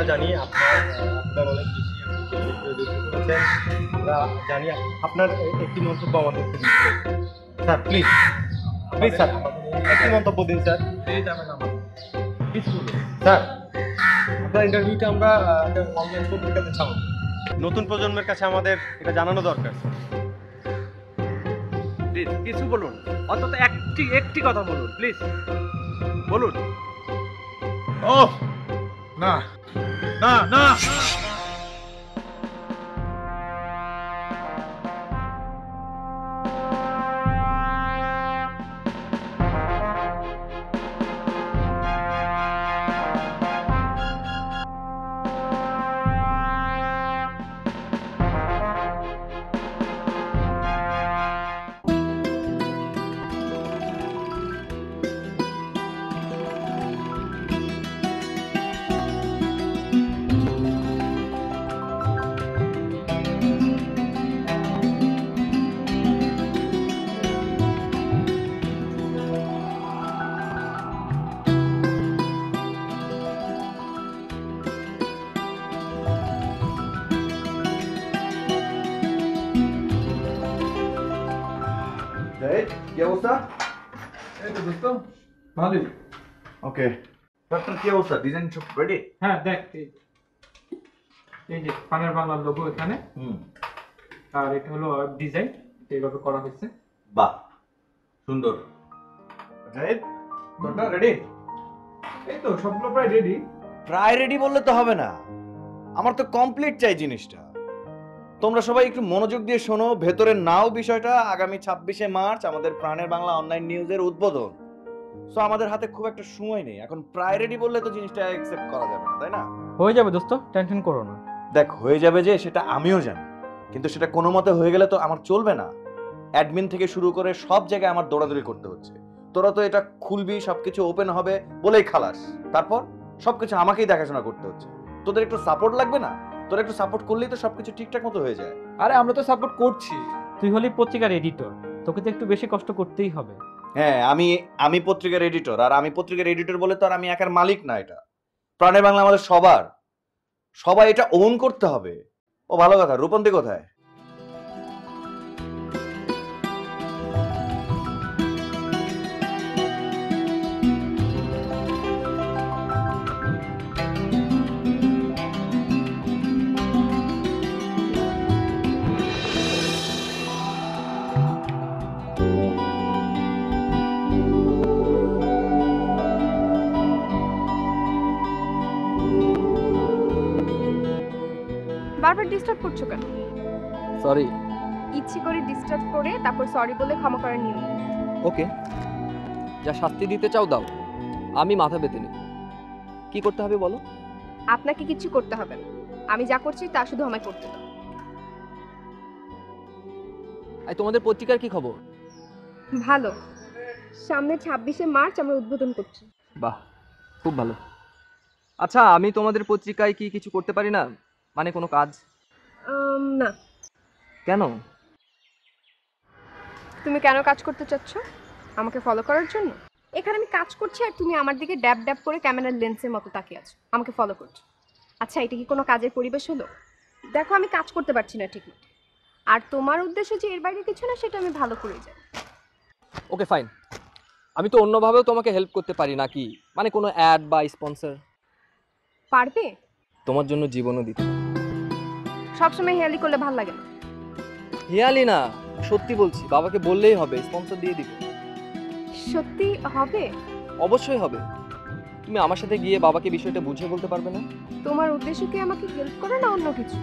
আমরা জানি আপনার অনেক বেশি করেছেন, আমরা জানি আপনার একটি মন্তব্য আমাদের স্যার প্লিজ প্লিজ স্যার একটি মন্তব্য দিন স্যার পেয়ে যাবেন আমার প্লিজ স্যার। আপনার ইন্টারভিউটা আমরা অনলাইন পত্রিকাতে ছাড়ব, নতুন প্রজন্মের কাছে আমাদের এটা জানানো দরকার। প্লিজ কিছু বলুন, অন্তত একটি একটি কথা বলুন, প্লিজ বলুন। ও না না না আমার তো কমপ্লিট চাই জিনিসটা। তোমরা সবাই একটু মনোযোগ দিয়ে শোনো, ভেতরে নাও বিষয়টা। আগামী 26শে মার্চ আমাদের প্রাণের বাংলা অনলাইন নিউজের উদ্বোধন, সো আমাদের হাতে খুব একটা সময় নেই। এখন প্রায় রেডি বললে তো জিনিসটা অ্যাকসেপ্ট করা যাবে না, তাই না? হয়ে যাবে দোস্ত, টেনশন করো না। দেখ হয়ে যাবে যে সেটা আমিও জানি, কিন্তু সেটা কোনো মতে হয়ে গেলে তো আমার চলবে না। অ্যাডমিন থেকে শুরু করে সব জায়গায় আমার দৌড়াদৌড়ি করতে হচ্ছে। তোরা তো এটা খুলবি, সবকিছু ওপেন হবে বলেই খালাস, তারপর সবকিছু আমাকেই দেখাশোনা করতে হচ্ছে। তোদের একটু সাপোর্ট লাগবে না? তোরা একটু সাপোর্ট করলেই তো সবকিছু ঠিকঠাক মতো হয়ে যায়। আরে আমরা তো সাপোর্ট করছি, তুই হলি পত্রিকার এডিটর, তোকে তো একটু বেশি কষ্ট করতেই হবে। হ্যাঁ, আমি পত্রিকার এডিটর, আর আমি পত্রিকার এডিটর বলে তো আর আমি একার মালিক না। এটা প্রাণের বাংলা, আমাদের সবার, সবাই এটা ওন করতে হবে। ও ভালো কথা, রূপন্তি কোথায়? ডিস্টার্ব করছো কেন? সরি, ইচ্ছে করে ডিস্টার্ব করে তারপর সরি বলে ক্ষমা করে নিও। ওকে, যা শাস্তি দিতে চাও দাও, আমি মাথা পেতে নেব। কি করতে হবে বলো? আপনাকে কিছু করতে হবে না, আমি যা করছি তা শুধু আমায় করতে দাও। আর তোমাদের পত্রিকার কি খবর? ভালো, সামনে 26শে মার্চ আমরা উদ্বোধন করছি। বাহ, খুব ভালো। আচ্ছা, আমি তোমাদের পত্রিকায় কি কিছু করতে পারি না? মানে কোনো কাজ? না। কেন? তুমি কেন কাজ করতে চাচ্ছ? আমাকে ফলো করার জন্য? এখানে আমি কাজ করছি আর তুমি আমার দিকে ড্যাব ড্যাব করে ক্যামেরার লেন্সের মতো তাকিয়ে আছো, আমাকে ফলো করছো। আচ্ছা, এটা কি কোনো কাজের পরিবেশ হলো? দেখো, আমি কাজ করতে পারছি না ঠিকমতো, আর তোমার উদ্দেশ্য যে এর বাইরে কিছু না সেটা আমি ভালো করে জানি। ওকে ফাইন, আমি তো অন্যভাবেও তোমাকে হেল্প করতে পারি নাকি? মানে কোনো অ্যাড বা স্পন্সর? পারবে, তোমার জন্য জীবনও দিতে। সবসময় হেয়ালি করলে ভালো লাগে না। হেয়ালি না, সত্যি বলছি, বাবাকে বললেই হবে, স্পন্সর দিয়ে দিবে। সত্যি হবে? অবশ্যই হবে। তুমি আমার সাথে গিয়ে বাবাকে বিষয়টা বুঝিয়ে বলতে পারবে না? তোমার উদ্দেশ্য কি আমাকে হেল্প করা না অন্য কিছু?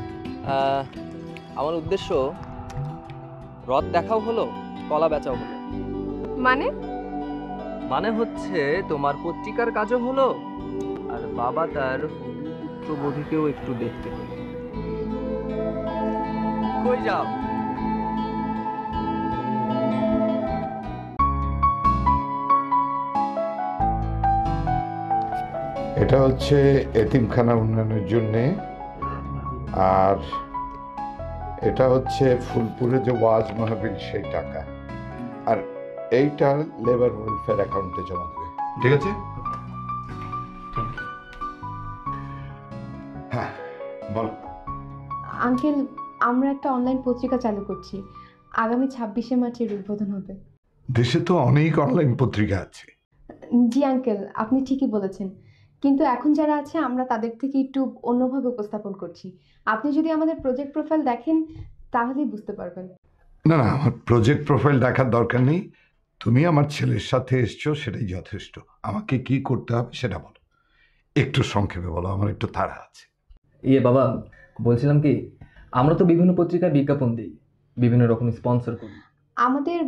আমার উদ্দেশ্য রথ দেখাও হলো, কলা বেচাও হলো। মানে? মানে হচ্ছে তোমার পত্রিকার কাজও হলো, আর বাবা তার পুত্রবধূকেও একটু দেখতে হলো। কই যাও? এটা হচ্ছে এতিমখানা উন্নয়নের জন্যে, আর এটা হচ্ছে ফুলপুরে যে ওয়াজ মাহফিল সেই টাকা, আর এইটা লেবার ওয়েলফেয়ার অ্যাকাউন্টে জমা দেবে। ঠিক আছে, বল। আঙ্কেল, আমরা একটা অনলাইন পত্রিকা চালু করছি, আগামী 26 মার্চ এর উদ্বোধন হবে। দেশে তো অনেক অনলাইন পত্রিকা আছে। জি আঙ্কেল, আপনি ঠিকই বলেছেন, কিন্তু এখন যারা আছে আমরা তাদের থেকে একটু অন্যভাবে উপস্থাপন করছি। আপনি যদি আমাদের প্রজেক্ট প্রোফাইল দেখেন তাহলেই বুঝতে পারবেন। না না, প্রজেক্ট প্রোফাইল দেখার দরকার নেই, তুমি আমার ছেলের সাথে এসছো সেটাই যথেষ্ট। আমাকে কি করতে হবে সেটা বলো, একটু সংক্ষেপে বলো, আমার একটু তাড়া আছে। ইয়ে বাবা, বলছিলাম কি, আমরা তো বিভিন্ন পত্রিকায় বিজ্ঞাপন দিই, বিভিন্ন রকম স্পন্সর করি। আমাদের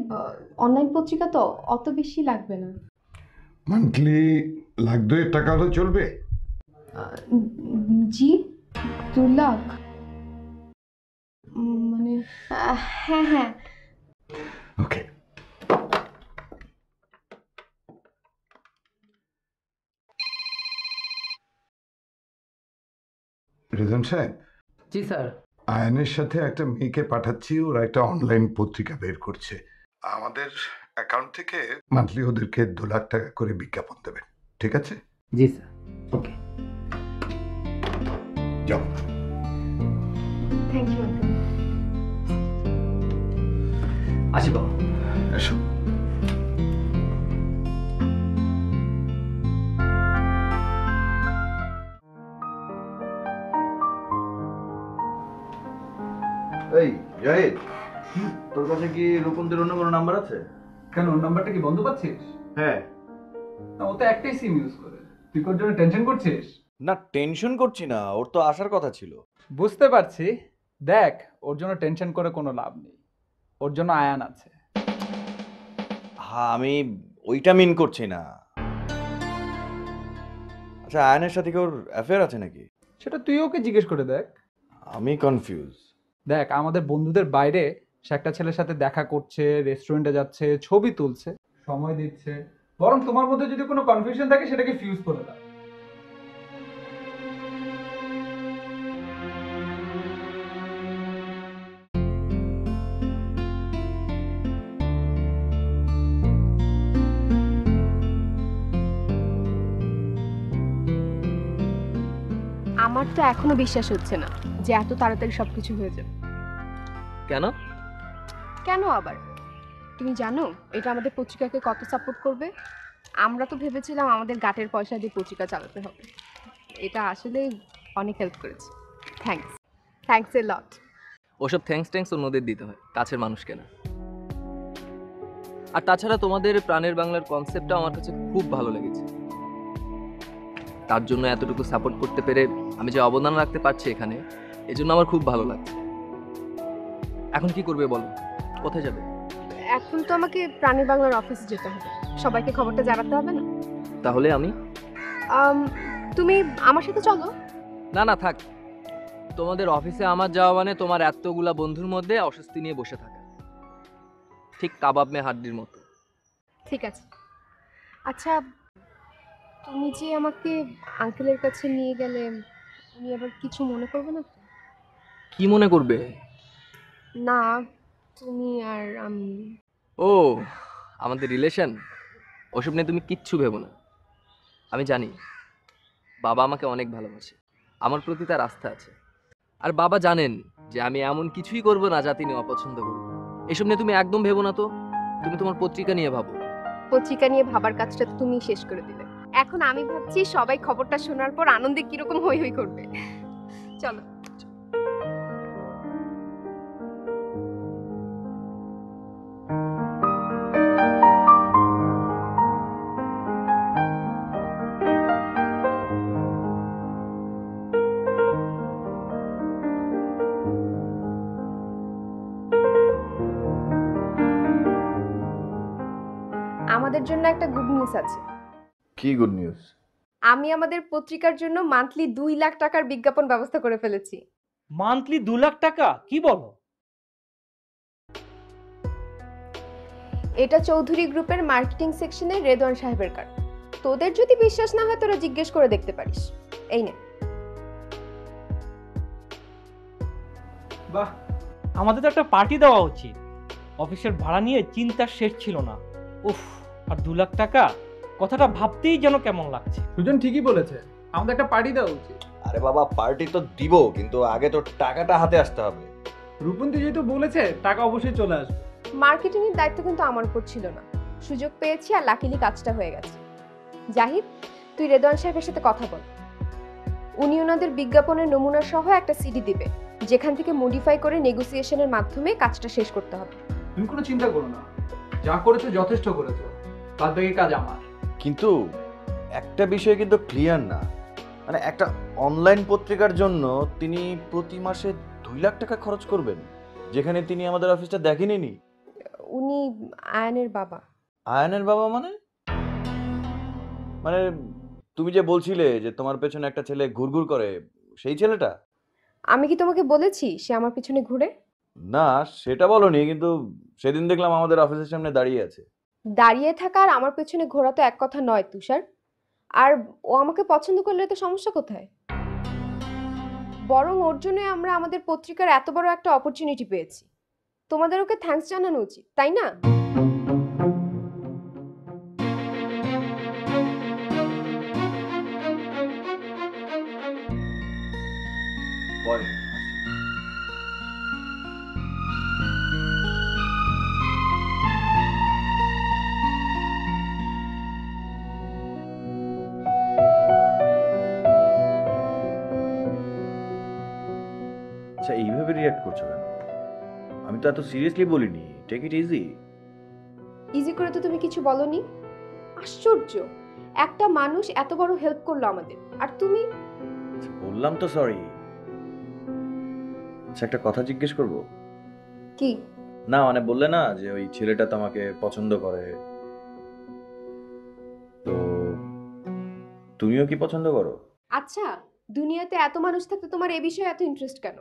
অনলাইন পত্রিকা তো অত বেশি লাগবে না। মান্থলি লাখ 2 টাকা হলে চলবে? জি 2 লাখ, মানে হ্যাঁ হ্যাঁ। ওকে, রেজন সাহেব। জি স্যার। আয়নের সাথে একটা মেয়েকে পাঠাচ্ছি, ওরা একটা অনলাইন পত্রিকা বের করছে। আমাদের অ্যাকাউন্ট থেকে মান্থলি ওদেরকে 2 লাখ টাকা করে বিজ্ঞাপন দেবেন, ঠিক আছে? জি স্যার। ওকে, যাও। Thank you. আসি বাবা, এসো। এই জাহিদ, তোর কাছে কি রূপনদের অন্য কোনো নাম্বার আছে? কেন, ওর নাম্বারটা কি বন্ধ পাচ্ছিস? হ্যাঁ, না ও তো একটাই সিম ইউজ করে। তুই কোন জন্য টেনশন করছিস? না টেনশন করছি না, ওর তো আসার কথা ছিল। বুঝতে পারছি, দেখ ওর জন্য টেনশন করে কোনো লাভ নেই, ওর জন্য আয়ান আছে। হ্যাঁ, আমি ওইটা মিন করছি না। আচ্ছা, আয়ানের সাথে কি ওর অ্যাফেয়ার আছে নাকি? সেটা তুই ওকে জিজ্ঞেস করে দেখ, আমি কনফিউজ। দেখ, আমাদের বন্ধুদের বাইরে সে একটা ছেলের সাথে দেখা করছে, রেস্টুরেন্টে যাচ্ছে, ছবি তুলছে, সময় দিচ্ছে। বরং তোমার মধ্যে যদি কোনো কনফিউশন থাকে সেটাকে ফিউজ করে দাও। আমার তো এখনো বিশ্বাস হচ্ছে না যে এত তাড়াতাড়ি সবকিছু হয়ে যাবে। কেন কেন আবার? তুমি জানো এটা আমাদের পত্রিকাকে কত সাপোর্ট করবে? আমরা তো ভেবেছিলাম আমাদের গাটের পয়সা দিয়ে পত্রিকা চালাতে হবে, এটা আসলে অনেক হেল্প করেছে। Thanks, thanks a lot. ওসব থ্যাঙ্কস ট্যাঙ্কস অন্যদের দিতে হয়, কাছের মানুষকে না। আর তাছাড়া তোমাদের প্রাণের বাংলার কনসেপ্টটা আমার কাছে খুব ভালো লেগেছে। তার জন্য এতটুকু সাপোর্ট করতে পেরে আমি যে অবদান রাখতে পারছি এখানে, এজন্য আমার খুব ভালো লাগছে। এখন কি করবে বলো, কোথায় যাবে? এখন তো আমাকে প্রাণী বাংলার অফিসে যেতে হবে, সবাইকে খবরটা জানাতে হবে না? তাহলে আমি তুমি আমার সাথে চলো। না না থাক, তোমাদের অফিসে আমার যাওয়া মানে তোমার এতগুলা বন্ধুর মধ্যে অস্বস্তি নিয়ে বসে থাকা, ঠিক কাবাব মে হাড্ডির মতো। ঠিক আছে। আচ্ছা, তুমি যে আমাকে আঙ্কেলের কাছে নিয়ে গেলে, উনি আবার কিছু মনে করবে না? কি মনে করবে না? তুমি আর আমি, ও আমাদের রিলেশন, ওসব নিয়ে তুমি কিচ্ছু ভেবো না। আমি জানি বাবা আমাকে অনেক ভালোবাসে, আমার প্রতি তার আস্থা আছে। আর বাবা জানেন যে আমি এমন কিছুই করবো না যা তিনি অপছন্দ করবেন। এসব নিয়ে তুমি একদম ভেবো না। তো তুমি তোমার পত্রিকা নিয়ে ভাবো। পত্রিকা নিয়ে ভাবার কাজটা তুমি শেষ করে দিলে। এখন আমি ভাবছি সবাই খবরটা শোনার পর আনন্দে কিরকম হই হই করবে। চলো। আমাদের জন্য একটা গুড নিউজ আছে। কি গুড নিউজ? আমি আমাদের পত্রিকার জন্য মান্থলি 2 লাখ টাকার বিজ্ঞাপন ব্যবস্থা করে ফেলেছি। মান্থলি 2 লাখ টাকা? কি বলো? এটা চৌধুরী গ্রুপের মার্কেটিং সেকশনে রেদওয়ান সাহেবের কার্ড। তোদের যদি বিশ্বাস না হয় তোরা জিজ্ঞেস করে দেখতে পারিস। এই নে। বাহ, আমাদের তো একটা পার্টি দেওয়া উচিত। অফিসের ভাড়া নিয়ে চিন্তা শেষ ছিল না। উফ, আর 2 লাখ টাকা কথাটা ভাবতেই যেন কেমন লাগছে। সুজন ঠিকই বলেছে, আমাদের একটা পার্টি দেওয়া উচিত। আরে বাবা পার্টি তো দিব, কিন্তু আগে তো টাকাটা হাতে আসতে হবে। রূপন তুই যেহেতু বলেছে টাকা অবশ্যই চলে আসবে। মার্কেটিং এর দায়িত্ব কিন্তু আমার উপর ছিল না, সুযোগ পেয়েছি আর লাকিলি কাজটা হয়ে গেছে। জাহিদ তুই রেদওয়ান সাহেবের সাথে কথা বল, উনি ওনাদের বিজ্ঞাপনের নমুনা সহ একটা সিডি দিবে, যেখান থেকে মডিফাই করে নেগোসিয়েশনের মাধ্যমে কাজটা শেষ করতে হবে। তুমি কোনো চিন্তা করো না, যা করেছো যথেষ্ট করেছো, বাদ বাকি কাজ আমার। কিন্তু একটা বিষয় কিন্তু ক্লিয়ার না, মানে একটা অনলাইন পত্রিকার জন্য তিনি প্রতি মাসে 2 লাখ টাকা খরচ করবেন, যেখানে তিনি আমাদের অফিসটা দেখেনইনি। উনি আয়ানের বাবা। আয়ানের বাবা মানে? মানে তুমি যে বলছিলে যে তোমার পেছনে একটা ছেলে ঘুরঘুর করে, সেই ছেলেটা? আমি কি তোমাকে বলেছি সে আমার পিছনে ঘুরে? না সেটা বলনি, কিন্তু সেদিন দেখলাম আমাদের অফিসের সামনে দাঁড়িয়ে আছে। দাঁড়িয়ে থাকা আর আমার পেছনে ঘোরা তো এক কথা নয় তুষার। আর ও আমাকে পছন্দ করলে তো সমস্যা কোথায়? বরং ওর জন্য আমরা আমাদের পত্রিকার এত বড় একটা অপরচুনিটি পেয়েছি, তোমাদের ওকে থ্যাঙ্কস জানানো উচিত, তাই না? এইভাবে রিঅ্যাক্ট করছো কেন? আমি তো এত সিরিয়াসলি বলিনি, টেক ইট ইজি। ইজি করে তো তুমি কিছু বলনি। আশ্চর্য, একটা মানুষ এত বড় হেল্প করলো আমাদের, আর তুমি? বললাম তো সরি। আচ্ছা একটা কথা জিজ্ঞেস করব। কি? না মানে বললে না যে ওই ছেলেটা তোমাকে পছন্দ করে, তো তুমিও কি পছন্দ করো? আচ্ছা দুনিয়াতে এত মানুষ থাকতে তোমার এই বিষয়ে এত ইন্টারেস্ট কেন?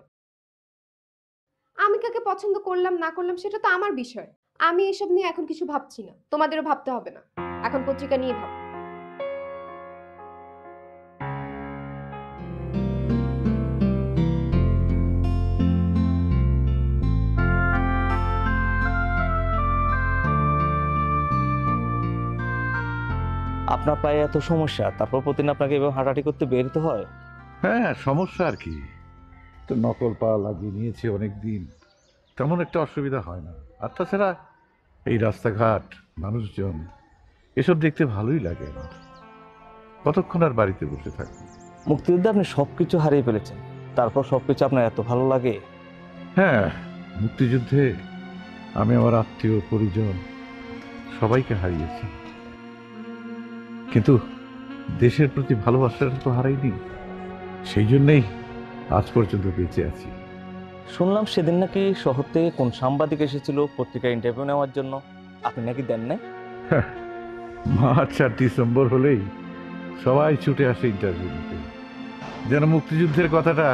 আমি কাকে পছন্দ করলাম না করলাম সেটা তো আমার বিষয়, আমি এসব নিয়ে এখন কিছু ভাবছি না, তোমাদেরও ভাবতে হবে না, এখন পত্রিকা নিয়ে ভাব। আপনার পায়ে এত সমস্যা, তারপর প্রতিদিন আপনাকে এভাবে হাঁটাহাঁটি করতে বের হতে হয়? হ্যাঁ সমস্যা আর কি, তো নকল পা লাগিয়ে নিয়েছি অনেকদিন, তেমন একটা অসুবিধা হয় না। আর তাছাড়া এই রাস্তাঘাট, মানুষজন, এসব দেখতে ভালোই লাগে আমার। কতক্ষণ আর বাড়িতে বসে থাকবো? মুক্তিযুদ্ধে আপনি সব কিছু হারিয়ে ফেলেছেন, তারপর সব কিছু আপনার এত ভালো লাগে? হ্যাঁ মুক্তিযুদ্ধে আমি আমার আত্মীয় পরিজন সবাইকে হারিয়েছি, কিন্তু দেশের প্রতি ভালোবাসাটা তো হারাইনি, সেই জন্যেই আজ পর্যন্ত বেঁচে আছি। শুনলাম সেদিন নাকি শহর থেকে কোন সাংবাদিক এসেছিল পত্রিকা ইন্টারভিউ নেওয়ার জন্য, আপনি নাকি দেন নাই? মার্চ আর ডিসেম্বর হলেই সবাই ছুটে আসে ইন্টারভিউ নিতে, যেন মুক্তিযুদ্ধের কথাটা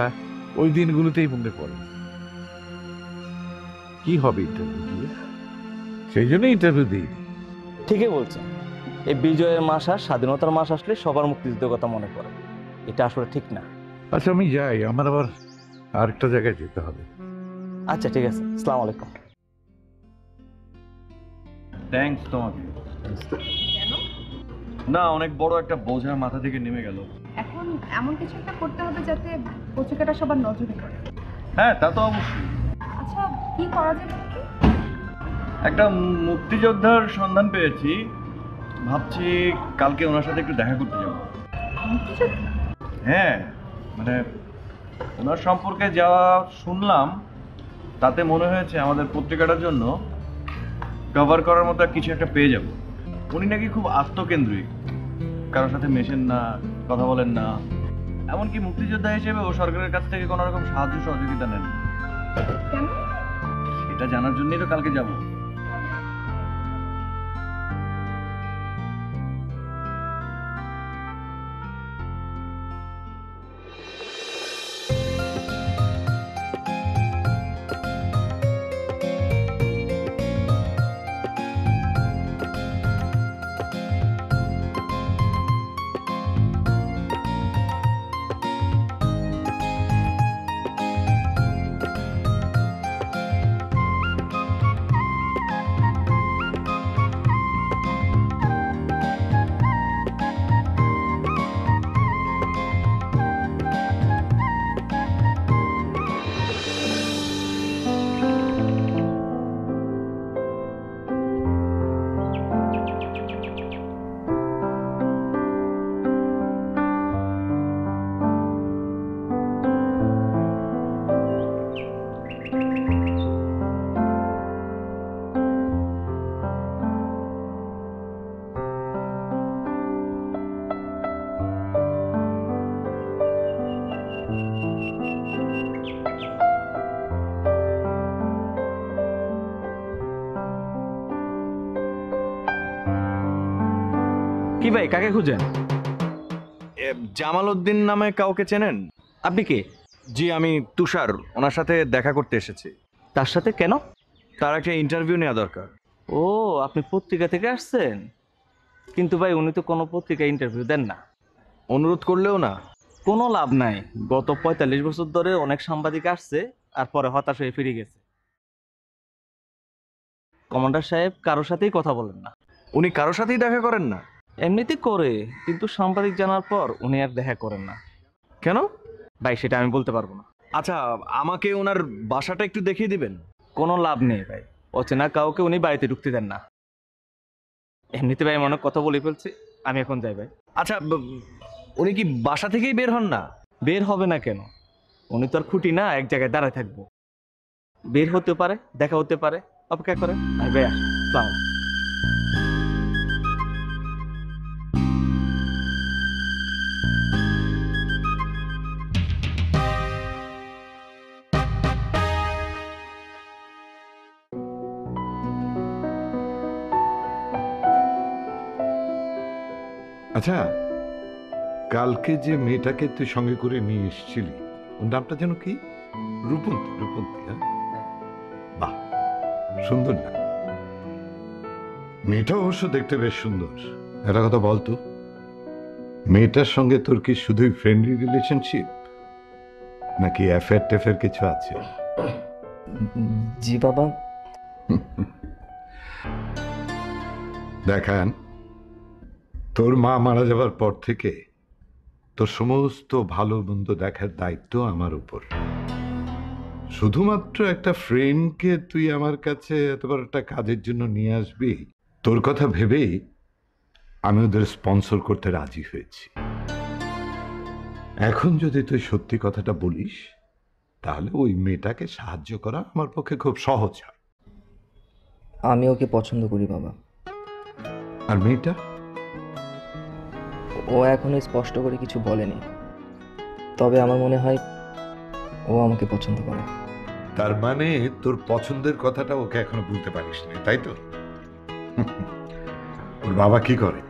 ওই দিনগুলোতেই মনে পড়ে। কি হবে ইন্টারভিউ দিয়ে, সেই জন্যই ইন্টারভিউ দিই। ঠিকই বলছেন, এই বিজয়ের মাস আর স্বাধীনতার মাস আসলে সবার মুক্তিযুদ্ধের কথা মনে পড়ে, এটা আসলে ঠিক না। আচ্ছা আমি যাই, আমার আবার আরেকটা জায়গায় যেতে হবে। আচ্ছা ঠিক আছে, আসসালামু আলাইকুম। থ্যাঙ্কস তোমাকে। কেন? না অনেক বড় একটা বোঝা মাথা থেকে নেমে গেল। এখন এমন কিছু একটা করতে হবে যাতে পত্রিকাটা সবার নজরে পড়ে। হ্যাঁ তা তো অবশ্যই। আচ্ছা কি করা যাবে? একটা মুক্তিযোদ্ধার সন্ধান পেয়েছি, ভাবছি কালকে ওনার সাথে একটু দেখা করতে যাব। হ্যাঁ মানে ওনার সম্পর্কে যা শুনলাম তাতে মনে হয়েছে আমাদের পত্রিকাটার জন্য কভার করার মতো কিছু একটা পেয়ে যাব। উনি নাকি খুব আত্মকেন্দ্রিক, কারোর সাথে মেশেন না, কথা বলেন না, এমনকি মুক্তিযোদ্ধা হিসেবে ও সরকারের কাছ থেকে কোনো রকম সাহায্য সহযোগিতা নেন। এটা জানার জন্যই তো কালকে যাব। কি ভাই কাকে খুঁজেন? জামাল উদ্দিন নামে কাউকে চেনেন? আপনি কে? জি আমি তুষার, ওনার সাথে দেখা করতে এসেছি। তার সাথে কেন? তার একটা ইন্টারভিউ নেওয়া দরকার। ও আপনি পত্রিকা থেকে আসছেন? কিন্তু ভাই উনি তো কোনো পত্রিকা ইন্টারভিউ দেন না, অনুরোধ করলেও না। কোনো লাভ নাই, গত ৪৫ বছর ধরে অনেক সাংবাদিক আসছে আর পরে হতাশ হয়ে ফিরে গেছে। কমান্ডার সাহেব কারোর সাথেই কথা বলেন না। উনি কারোর সাথেই দেখা করেন না? এমনিতে করে, কিন্তু সাংবাদিক জানার পর উনি আর দেখা করেন না। কেন ভাই সেটা আমি বলতে পারবো না। আচ্ছা আমাকে ওনার বাসাটা একটু দেখিয়ে দিবেন? কোনো লাভ নেই ভাই, অচেনা কাউকে উনি বাড়িতে ঢুকতে দেন না। এমনিতে ভাই আমি অনেক কথা বলে ফেলছি, আমি এখন যাই ভাই। আচ্ছা উনি কি বাসা থেকেই বের হন না? বের হবে না কেন, উনি তো আর খুঁটি না, এক জায়গায় দাঁড়ায় থাকবো। বের হতে পারে, দেখা হতে পারে, অপেক্ষা করেন। আর ভাই আসলাম। আচ্ছা কালকে যে মেয়েটাকে তুই সঙ্গে করে নিয়ে এসেছিলি ওর নামটা যেন কি? রূপন্তী। রূপন্তী, হ্যাঁ বাহ সুন্দর না মেয়েটা, অবশ্য দেখতে বেশ সুন্দর। একটা কথা বলতো, মেয়েটার সঙ্গে তোর কি শুধুই ফ্রেন্ডলি রিলেশনশিপ নাকি অ্যাফেয়ার ট্যাফেয়ার কিছু আছে? জি বাবা। দেখান তোর মা মারা যাবার পর থেকে তোর সমস্ত ভালো মন্দ দেখার দায়িত্ব আমার উপর। শুধুমাত্র একটা ফ্রেন্ডকে তুই আমার কাছে এতবার একটা কাজের জন্য নিয়ে আসবি, তোর কথা ভেবেই আমি ওদের স্পন্সর করতে রাজি হয়েছি। এখন যদি তুই সত্যি কথাটা বলিস তাহলে ওই মেয়েটাকে সাহায্য করা আমার পক্ষে খুব সহজ হয়। আমি ওকে পছন্দ করি বাবা। আর মেয়েটা? ও এখনো স্পষ্ট করে কিছু বলেনি, তবে আমার মনে হয় ও আমাকে পছন্দ করে। তার মানে তোর পছন্দের কথাটা ওকে এখনো বলতে পারিস না, তাই তো? ওর বাবা কি করে?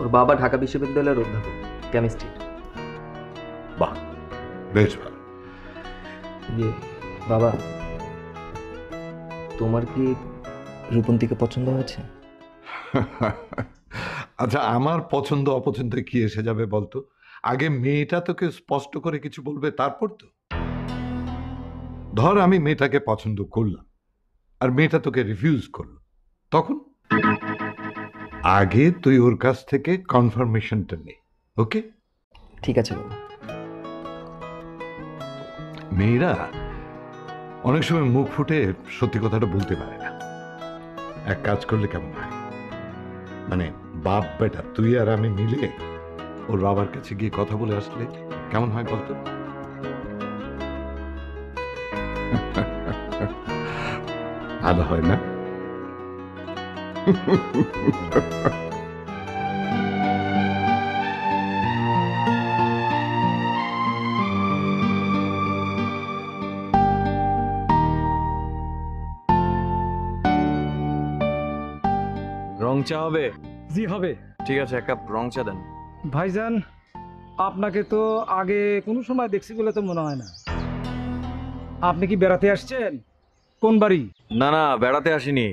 ওর বাবা ঢাকা বিশ্ববিদ্যালয়ের অধ্যাপক, কেমিস্ট্রি। বাহ বেশ ভালো। বাবা তোমার কি রূপন্তীকে পছন্দ হয়েছে? আচ্ছা আমার পছন্দ অপছন্দে কি এসে যাবে বলতো? আগে মেয়েটা তোকে স্পষ্ট করে কিছু বলবে, তারপর তো। ধর আমি মেয়েটাকে পছন্দ করলাম আর মেয়েটা তোকে রিফিউজ করলো, তখন? আগে তুই ওর কাছ থেকে কনফার্মেশনটা নে, ওকে? ঠিক আছে বাবা। মেয়েরা অনেক সময় মুখ ফুটে সত্যি কথাটা বলতে পারে না। এক কাজ করলে কেমন হয়, মানে বাপ বেটা তুই আর আমি মিলে ওর বাবার কাছে গিয়ে কথা বলে আসলে কেমন হয় বলতো? আদা হয় না? রং চা হবে? জি হবে। ঠিক আছে এক কাপ রং চা দেন। ভাইজান আপনাকে তো আগে কোনো সময় দেখছি বলে তো মনে হয় না। আপনি কি বেড়াতে আসছেন? কোন বাড়ি? না না বেড়াতে আসিনি,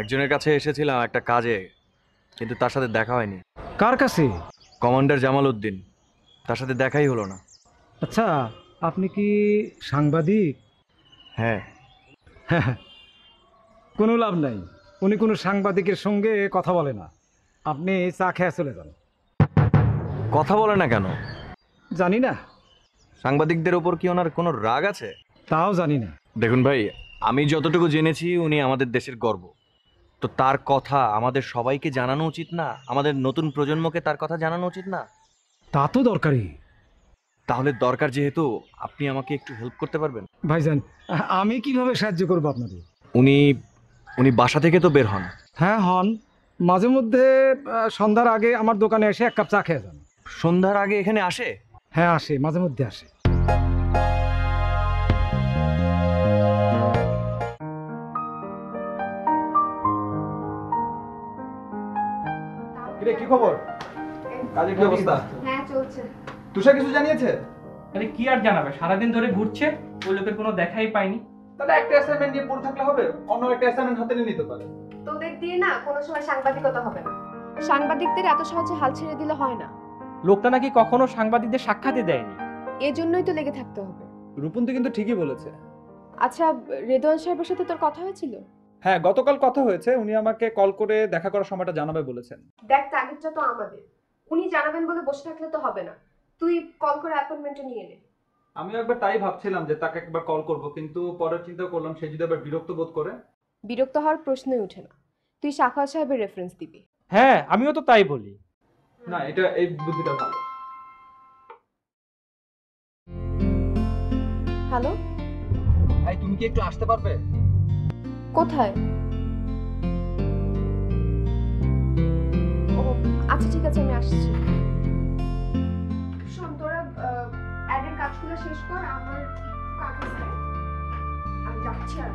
একজনের কাছে এসেছিলাম একটা কাজে, কিন্তু তার সাথে দেখা হয়নি। কার কাছে? কমান্ডার জামাল উদ্দিন, তার সাথে দেখাই হলো না। আচ্ছা আপনি কি সাংবাদিক? হ্যাঁ। কোনো লাভ নাই, উনি কোনো সাংবাদিকের সঙ্গে কথা বলে না। আপনি চা খেয়ে চলে যান। কথা বলে না কেন? জানি না। সাংবাদিকদের ওপর কি ওনার কোনো রাগ আছে? তাও জানি না। দেখুন ভাই আমি যতটুকু জেনেছি উনি আমাদের দেশের গর্ব, তো তার কথা আমাদের সবাইকে জানানো উচিত না? আমাদের নতুন প্রজন্মকে তার কথা জানানো উচিত না? তা তো দরকারই। তাহলে দরকার যেহেতু, আপনি আমাকে একটু হেল্প করতে পারবেন? ভাইজান আমি কিভাবে সাহায্য করবো আপনাকে? উনি বাসা থেকে তো বের হন? হ্যাঁ হন, মাঝে মধ্যে সন্ধ্যার আগে আমার দোকানে এসে এক কাপ চা খেয়ে যান। সন্ধ্যার আগে এখানে আসে? হ্যাঁ আসে, মাঝে মধ্যে আসে। রে কি খবর? কাজের কি অবস্থা? হ্যাঁ চলছে। তুষার কিছু জানিয়েছে? আরে কি আর জানাবে, সারা দিন ধরে ঘুরছে, ওই লোকের কোনো দেখাই পাইনি। তাহলে একটা অ্যাসাইনমেন্ট নিয়ে পড়ে থাকলে হবে, অন্য একটা অ্যাসাইনমেন্ট হাতে নিয়ে নিতে পারে। তোদের দিয়ে না কোনো সময় সাংবাদিকতা হবে না। সাংবাদিকদের এত সহজে হাল ছেড়ে দিলে হয় না। লোকটা নাকি কখনো সাংবাদিকদের সাক্ষাৎই দেয়নি, এজন্যই তো লেগে থাকতে হবে। রূপন তো কিন্তু ঠিকই বলেছে। আচ্ছা রেদওয়ান সাহেবের সাথে তোর কথা হয়েছিল? হ্যাঁ গতকাল কথা হয়েছে, উনি আমাকে কল করে দেখা করার সময়টা জানাবে বলেছেন। দেখ তাগিদটা তো আমাদের, উনি জানাবেন বলে বসে থাকলে তো হবে না, তুই কল করে অ্যাপয়েন্টমেন্ট নিয়ে নে। আমি একবার তাই ভাবছিলাম যে তাকে একবার কল করব, কিন্তু পরে চিন্তা করলাম সে যদি আবার বিরক্ত বোধ করে। বিরক্ত হওয়ার প্রশ্নই ওঠে না, তুই শাখা সাহেবের রেফারেন্স দিবি। হ্যাঁ আমিও তো তাই বলি। না এটা এই বুদ্ধিটা ভালো। হ্যালো ভাই, তুমি কি একটু আসতে পারবে? কোথায়? ও আচ্ছা ঠিক আছে আমি আসছি। শোন তোরা অ্যাডের কাজগুলো শেষ কর, আমার কাজ আছে, আমি যাচ্ছি। আর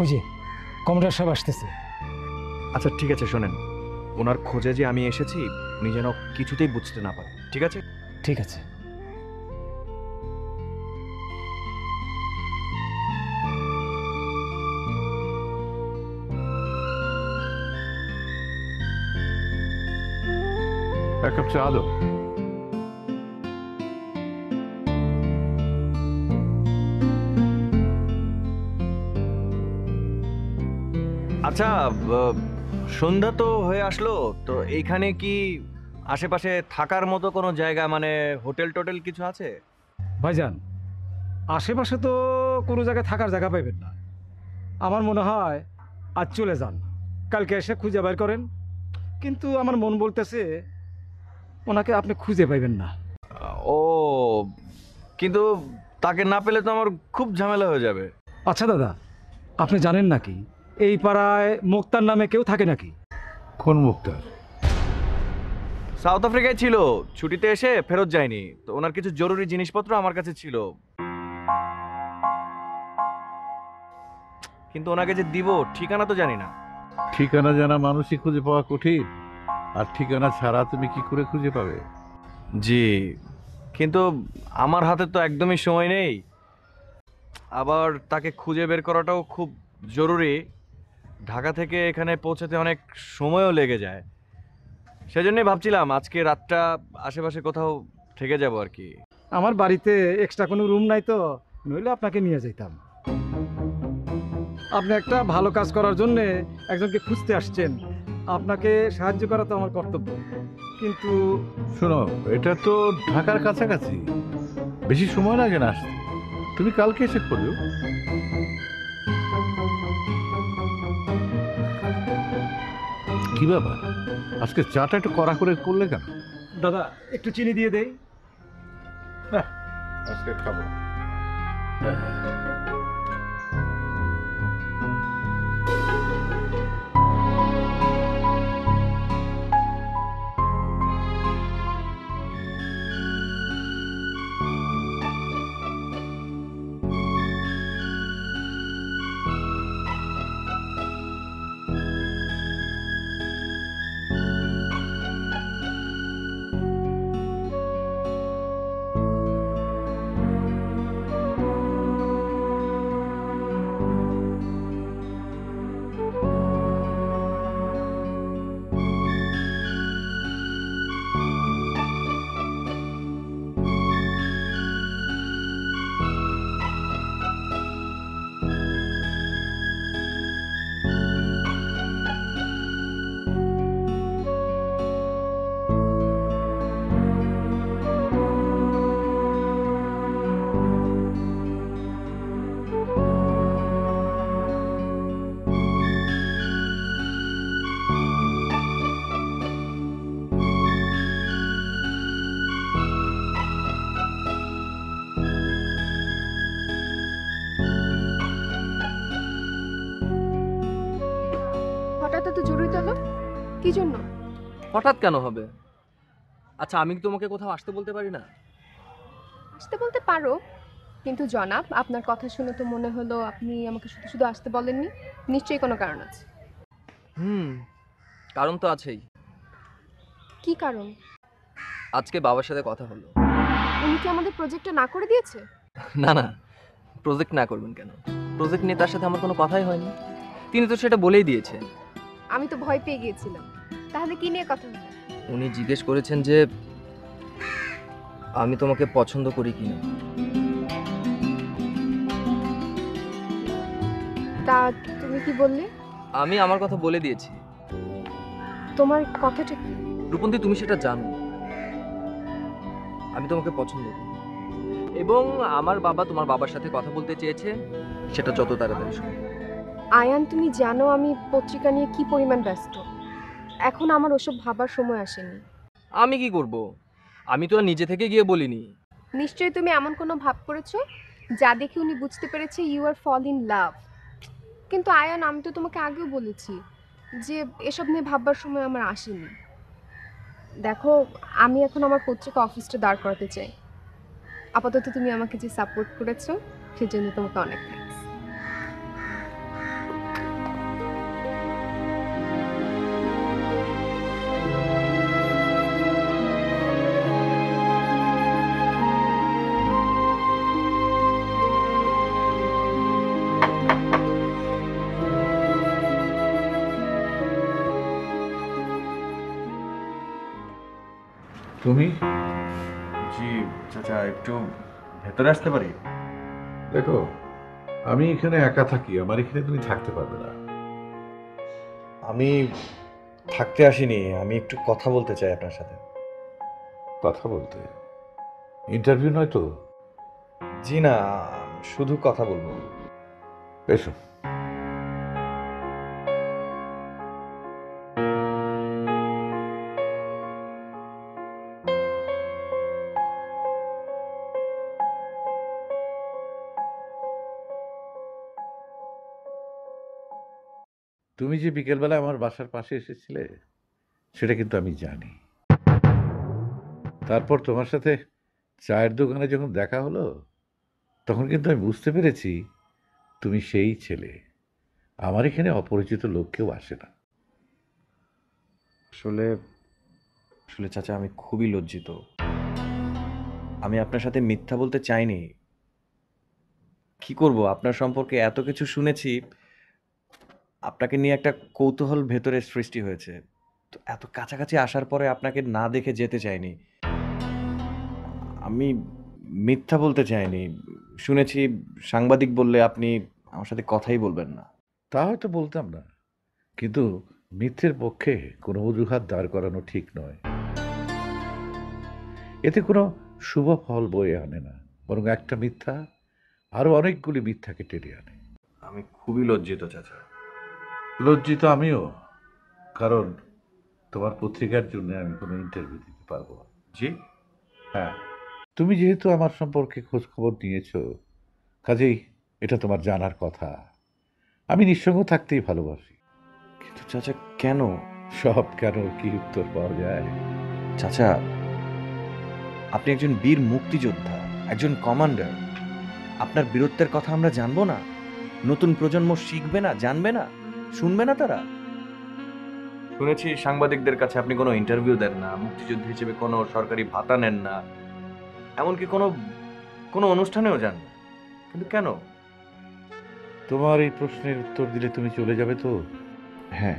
ওই যে কমরার সাহেব আসতেছে। আচ্ছা ঠিক আছে, শোনেন ওনার খোঁজে যে আমি এসেছি উনি যেন কিছুতেই বুঝতে না পারে। ঠিক আছে? ঠিক আছে। এক কাপ চা দাও। আচ্ছা সন্ধ্যা তো হয়ে আসলো, তো এইখানে কি আশেপাশে থাকার মতো কোনো জায়গা, মানে হোটেল টোটেল কিছু আছে? ভাইজান আশেপাশে তো কোনো জায়গায় থাকার জায়গা পাইবেন না, আমার মনে হয় আজ চলে যান, কালকে এসে খুঁজে বের করেন। কিন্তু আমার মন বলতেছে ওনাকে আপনি খুঁজে পাইবেন না। ও কিন্তু তাকে না পেলে তো আমার খুব ঝামেলা হয়ে যাবে। আচ্ছা দাদা আপনি জানেন নাকি এই পাড়ায় মুক্তার নামে কেউ থাকে নাকি? কোন মুক্তার? সাউথ আফ্রিকায় ছিল, ছুটিতে এসে ফেরত যায়নি, তো ওনার কিছু জরুরি জিনিসপত্র আমার কাছে ছিল, কিন্তু ওনাকে যে দিব ঠিকানা তো জানি না। ঠিকানা জানা মানুষই খুঁজে পাওয়া কঠিন, আর ঠিকানা ছাড়া তুমি কি করে খুঁজে পাবে? জি কিন্তু আমার হাতে তো একদমই সময় নেই, আবার তাকে খুঁজে বের করাটাও খুব জরুরি, ঢাকা থেকে এখানে পৌঁছাতে অনেক সময়ও লেগে যায়, সেজন্যই ভাবছিলাম আজকে রাতটা আশেপাশে কোথাও থেকে যাব আর কি। আমার বাড়িতে এক্সট্রা কোনো রুম নাই তো, নইলে আপনাকে নিয়ে যেতাম। আপনি একটা ভালো কাজ করার জন্যে একজনকে খুঁজতে আসছেন, আপনাকে সাহায্য করা তো আমার কর্তব্য। কিন্তু শোনো এটা তো ঢাকার কাছাকাছি, বেশি সময় লাগে না আসতে, তুমি কালকে এসে করো। কি ব্যাপার আজকে চাটা একটু কড়া করে করলে কেন? দাদা একটু চিনি দিয়ে দেই। আজকে খাবো। হঠাৎ কেন হবে? আচ্ছা আমি কি তোমাকে কোথাও আসতে বলতে পারি না? আসতে বলতে পারো, কিন্তু জনাব আপনার কথা শুনে তো মনে হলো আপনি আমাকে শুধু শুধু আসতে বলেননি, নিশ্চয়ই কোনো কারণ আছে। কারণ তো আছেই। কি কারণ? আজকে বাবার সাথে কথা হলো। উনি কি আমাদের প্রজেক্টটা না করে দিয়েছে? না না, প্রজেক্ট না করবেন কেন? প্রজেক্ট নিয়ে তার সাথে আমার কোনো কথাই হয়নি, তিনি তো সেটা বলেই দিয়েছেন। আমি তো ভয় পেয়ে গিয়েছিলাম। তাহলে কি নিয়ে কথা হলো? উনি জিজ্ঞেস করেছেন যে আমি তোমাকে পছন্দ করি কিনা। তা তুমি কি বললে? আমি আমার কথা বলে দিয়েছি। তোমার কথাটা কি? রূপন্তী, তুমি সেটা জানো, আমি তোমাকে পছন্দ করি এবং আমার বাবা তোমার বাবার সাথে কথা বলতে চেয়েছে, সেটা যত তাড়াতাড়ি সম্ভব। আয়ান, তুমি জানো আমি পত্রিকা নিয়ে কি পরিমাণ ব্যস্ত, এখন আমার ওসব ভাবার সময় আসেনি। আমি কি করব? আমি তো আর নিজে থেকে গিয়ে বলিনি। নিশ্চয়ই তুমি এমন কোনো ভাব করেছো যা দেখে উনি বুঝতে পেরেছে you R fall in love. কিন্তু আয়ান, আমি তো তোমাকে আগেও বলেছি যে এসব নিয়ে ভাববার সময় আমার আসেনি। দেখো, আমি এখন আমার পত্রিকা অফিসটা দাঁড় করাতে চাই। আপাতত তুমি আমাকে যে সাপোর্ট করেছো সেজন্য তোমাকে অনেক থ্যাঙ্কস। তুমি? জি চাচা, একটু ভেতরে আসতে পারি? দেখো, আমি এখানে একা থাকি, আমার এখানে তুমি থাকতে পারবে না। আমি থাকতে আসিনি, আমি একটু কথা বলতে চাই আপনার সাথে। কথা বলতে? ইন্টারভিউ নয় তো? জি না, শুধু কথা বলবো। বেশ, তুমি যে বিকেলবেলা আমার বাসার পাশে এসেছিলে সেটা কিন্তু আমি জানি। তারপর তোমার সাথে চায়ের দোকানে যখন দেখা হলো তখন কিন্তু আমি বুঝতে পেরেছি তুমি সেই ছেলে। আমার এখানে অপরিচিত লোক কেউ আসে না। আসলে চাচা, আমি খুবই লজ্জিত। আমি আপনার সাথে মিথ্যা বলতে চাইনি। কি করব, আপনার সম্পর্কে এত কিছু শুনেছি, আপনাকে নিয়ে একটা কৌতূহল ভেতরে সৃষ্টি হয়েছে, তো এত কাছাকাছি আসার পরে আপনাকে না দেখে যেতে চাইনি। আমি মিথ্যা বলতে চাইনি। শুনেছি সাংবাদিক বললে আপনি আমার সাথে কথাই বলবেন না। তা হয়তো বলতাম না, কিন্তু মিথ্যের পক্ষে কোনো অজুহাত দাঁড় করানো ঠিক নয়। এতে কোনো শুভ ফল বয়ে আনে না, বরং একটা মিথ্যা আরও অনেকগুলি মিথ্যাকে টেনে আনে। আমি খুবই লজ্জিত চাচা। লজ্জিত আমিও, কারণ তোমার পত্রিকার জন্য আমি কোনো ইন্টারভিউ দিতে পারবো না। জি হ্যাঁ, তুমি যেহেতু আমার সম্পর্কে খোঁজখবর নিয়েছো, কাজেই এটা তোমার জানার কথা। আমি নিঃসঙ্গ থাকতেই ভালোবাসি। কিন্তু চাচা কেন? সব কেন কি উত্তর পাওয়া যায়? চাচা, আপনি একজন বীর মুক্তিযোদ্ধা, একজন কমান্ডার, আপনার বীরত্বের কথা আমরা জানবো না? নতুন প্রজন্ম শিখবে না, জানবে না, শুনবে না তারা? শুনেছি সাংবাদিকদের কাছে আপনি কোনো ইন্টারভিউ দেন না, মুক্তিযুদ্ধ হিসেবে কোনো সরকারি ভাতা নেন না, এমনকি কোনো অনুষ্ঠানেও যান না। কিন্তু কেন? তোমার এই প্রশ্নের উত্তর দিলে তুমি চলে যাবে তো? হ্যাঁ,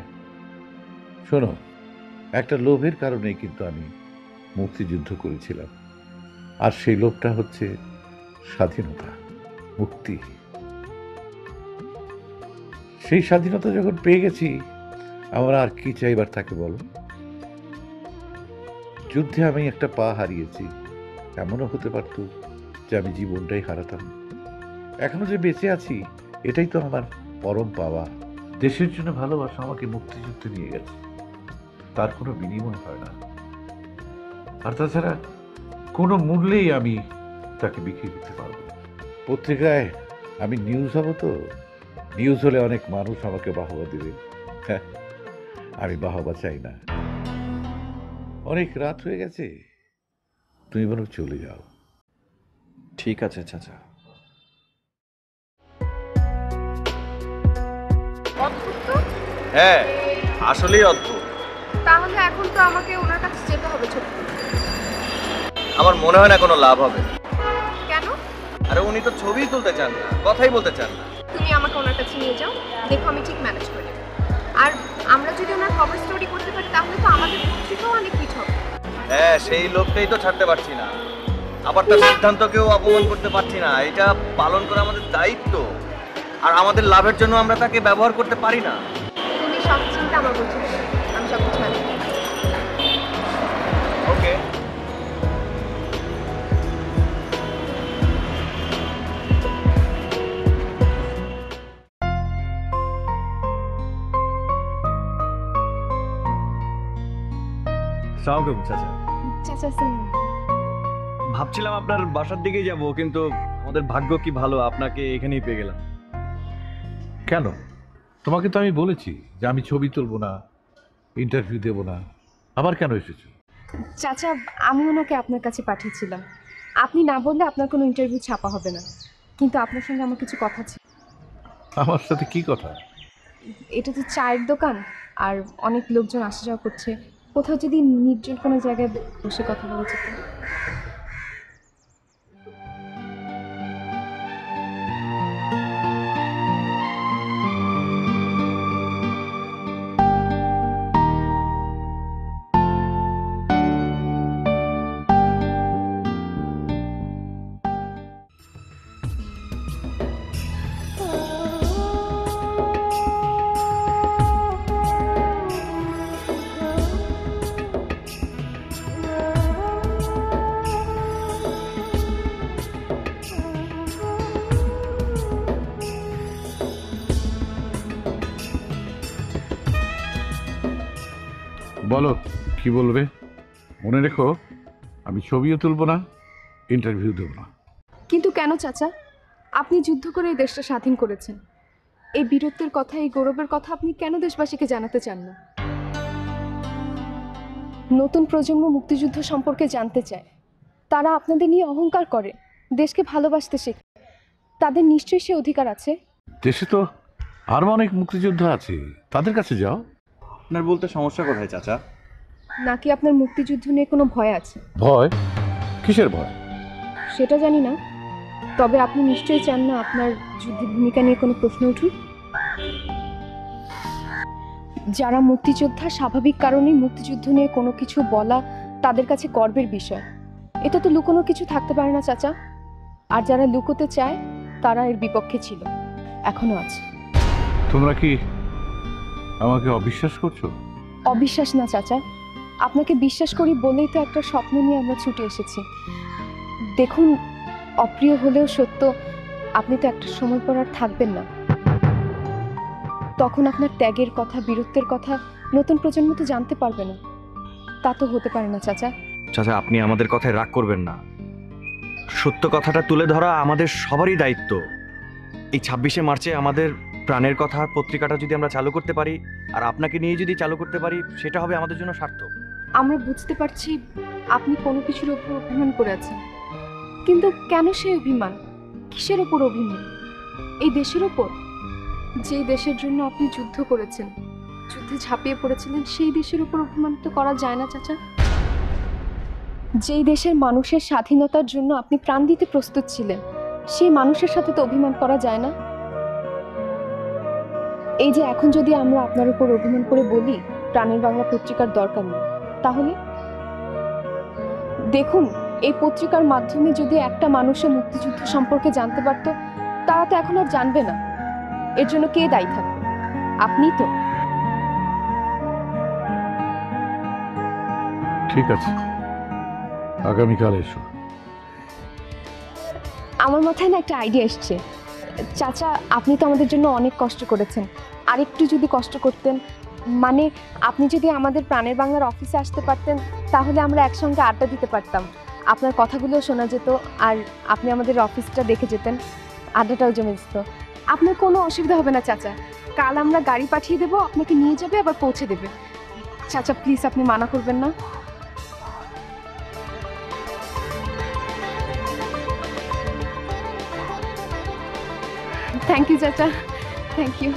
শোনো, একটা লোভের কারণে কিন্তু আমি মুক্তিযুদ্ধ করেছিলাম, আর সেই লোভটা হচ্ছে স্বাধীনতা, মুক্তি। সেই স্বাধীনতা যখন পেয়ে গেছি, আমরা আর কি চাইবার থাকে বলো? যুদ্ধে আমি একটা পা হারিয়েছি, এমনও হতে পারত যে আমি জীবনটাই হারাতাম। এখনো যে বেঁচে আছি এটাই তো আমার পরম পাওয়া। দেশের জন্য ভালোবাসা আমাকে মুক্তিযুদ্ধে নিয়ে গেছে, তার কোনো বিনিময় হয় না। আর তাছাড়া কোনো মূল্যেই আমি তাকে বিক্রি করতে পারব না। পত্রিকায় আমি নিউজ হব তো? নিউজ হলে অনেক মানুষ আমাকে বাহবা দেবে। আমি বাহবা চাই না। অনেক রাত হয়ে গেছে, তুমি বরং চলে যাও। ঠিক আছে চাচা। হ্যাঁ আসলেই অদ্ভুত। তাহলে এখন তো আমাকে ওনার কাছে যেতে হবে। ছোট আমার মনে হয় না কোনো লাভ হবে। কেন? আরে উনি তো ছবি তুলতে চান না, কথাই বলতে চান না। তুমি আমাকে ওনার কাছে নিয়ে যাও, দেখো আমি ঠিক ম্যানেজ করি। আর আমরা যদি ওনার খবর স্টোরি করতে পারি তাহলে তো আমাদের পত্রিকাও অনেক কিছু হবে। হ্যাঁ সেই লোকটাই তো ছাড়তে পারছি না, আবার তার সিদ্ধান্তকেও অপমান করতে পারছি না। এটা পালন করা আমাদের দায়িত্ব, আর আমাদের লাভের জন্য আমরা তাকে ব্যবহার করতে পারি না। তুমি সব চিন্তা আমার বুঝে নেবে, আমি সব বুঝে নেব। ওকে সালাম আলাইকুম চাচা। চাচা আসসালাম। ভাবছিলাম আপনার বাসার দিকে যাব, কিন্তু আমাদের ভাগ্য কি ভালো আপনাকে এখানেই পেয়ে গেলাম। কেন? তোমাকে তো আমি বলেছি যে আমি ছবি তুলবো না, ইন্টারভিউ দেব না, আবার কেন এসেছো? চাচা আমি ওনাকে আপনার কাছে পাঠিয়েছিলাম, আপনি না বললে আপনার কোনো ইন্টারভিউ ছাপা হবে না। কিন্তু আপনার সঙ্গে আমার কিছু কথা ছিল। আমার সাথে কি কথা? এটা তো চায়ের দোকান, আর অনেক লোকজন আসা যাওয়া করছে, কোথাও যদি নির্জন কোনো জায়গায় বসে কথা বলা যেত। বলো কি বলবে। মনে রেখো আমি ছবিও তুলবো না, ইন্টারভিউ দেবো না। কিন্তু কেন চাচা? আপনি যুদ্ধ করে এই দেশটা স্বাধীন করেছেন, এই বীরত্বের কথা, এই গৌরবের কথা আপনি কেন দেশবাসীকে জানাতে চান না? নতুন প্রজন্ম মুক্তিযুদ্ধ সম্পর্কে জানতে চায়, তারা আপনাদের নিয়ে অহংকার করে, দেশকে ভালোবাসতে শেখে। তাদের নিশ্চয়ই সে অধিকার আছে। দেশে তো আরও অনেক মুক্তিযোদ্ধা আছে, তাদের কাছে যাও। আপনার বলতে সমস্যা কোথায় চাচা? নাকি আপনার মুক্তিযুদ্ধ নিয়ে কোনো ভয় আছে? ভয়? কিসের ভয়? সেটা জানি না, তবে আপনি নিশ্চয়ই চান না আপনার যুদ্ধের ভূমিকা নিয়ে কোনো প্রশ্ন উঠুক। যারা মুক্তিযোদ্ধা স্বাভাবিক কারণেই মুক্তিযুদ্ধ নিয়ে কোনো কিছু বলা তাদের কাছে গর্বের বিষয়, এটা তো লুকোনো কিছু থাকতে পারে না চাচা। আর যারা লুকোতে চায় তারা এর বিপক্ষে ছিল, এখনো আছে। তোমরা কি আমাকে অবিশ্বাস করছো? অবিশ্বাস না চাচা, আপনাকে বিশ্বাস করি বলেই তো একটা স্বপ্ন নিয়ে আমরা ছুটে এসেছি। দেখুন অপ্রিয় হলেও সত্য, আপনি তো একটা সময় পর আর থাকবেন না, তখন আপনার ত্যাগের কথা, বীরত্বের কথা নতুন প্রজন্ম তো জানতে পারবে না। তা তো হতে পারে না চাচা। চাচা আপনি আমাদের কথায় রাগ করবেন না, সত্য কথাটা তুলে ধরা আমাদের সবারই দায়িত্ব। এই 26শে মার্চে আমাদের প্রাণের কথা পত্রিকাটা যদি আমরা চালু করতে পারি, আর আপনাকে নিয়ে যদি চালু করতে পারি, সেটা হবে আমাদের জন্য সার্থক। আমরা বুঝতে পারছি আপনি কোনো কিছুর উপর অভিমান করে আছেন, কিন্তু কেন সেই অভিমান? কিসের উপর অভিমান? এই দেশের উপর, যে দেশের জন্য আপনি যুদ্ধ করেছেন, যুদ্ধে ঝাঁপিয়ে পড়েছিলেন, সেই দেশের উপর অভিমান তো করা যায় না চাচা। যেই দেশের মানুষের স্বাধীনতার জন্য আপনি প্রাণ দিতে প্রস্তুত ছিলেন, সেই মানুষের সাথে তো অভিমান করা যায় না। এই যে এখন যদি আমরা আপনার উপর অভিমান করে বলি প্রাণের বাংলা পত্রিকার দরকার নেই, তাহলে দেখুন এই পত্রিকার মাধ্যমে যদি একটা মানুষের মুক্তিযুদ্ধ সম্পর্কে জানতে পারত, তারা তো এখন আর জানবে না। এর জন্য কে দায়ী থাকবে? আপনি তো। ঠিক আছে আগামীকাল এসো। আমার মাথায় না একটা আইডিয়া এসছে চাচা। আপনি তো আমাদের জন্য অনেক কষ্ট করেছেন, আরেকটু যদি কষ্ট করতেন, মানে আপনি যদি আমাদের প্রাণের বাংলার অফিসে আসতে পারতেন, তাহলে আমরা একসঙ্গে আড্ডা দিতে পারতাম, আপনার কথাগুলো শোনা যেত, আর আপনি আমাদের অফিসটা দেখে যেতেন, আড্ডাটাও জমে যেত। আপনার কোনো অসুবিধা হবে না চাচা। কাল আমরা গাড়ি পাঠিয়ে দেবো, আপনাকে নিয়ে যাবে, আবার পৌঁছে দেবে। চাচা প্লিজ আপনি মানা করবেন না। थैंक यू चाचा, थैंक यू।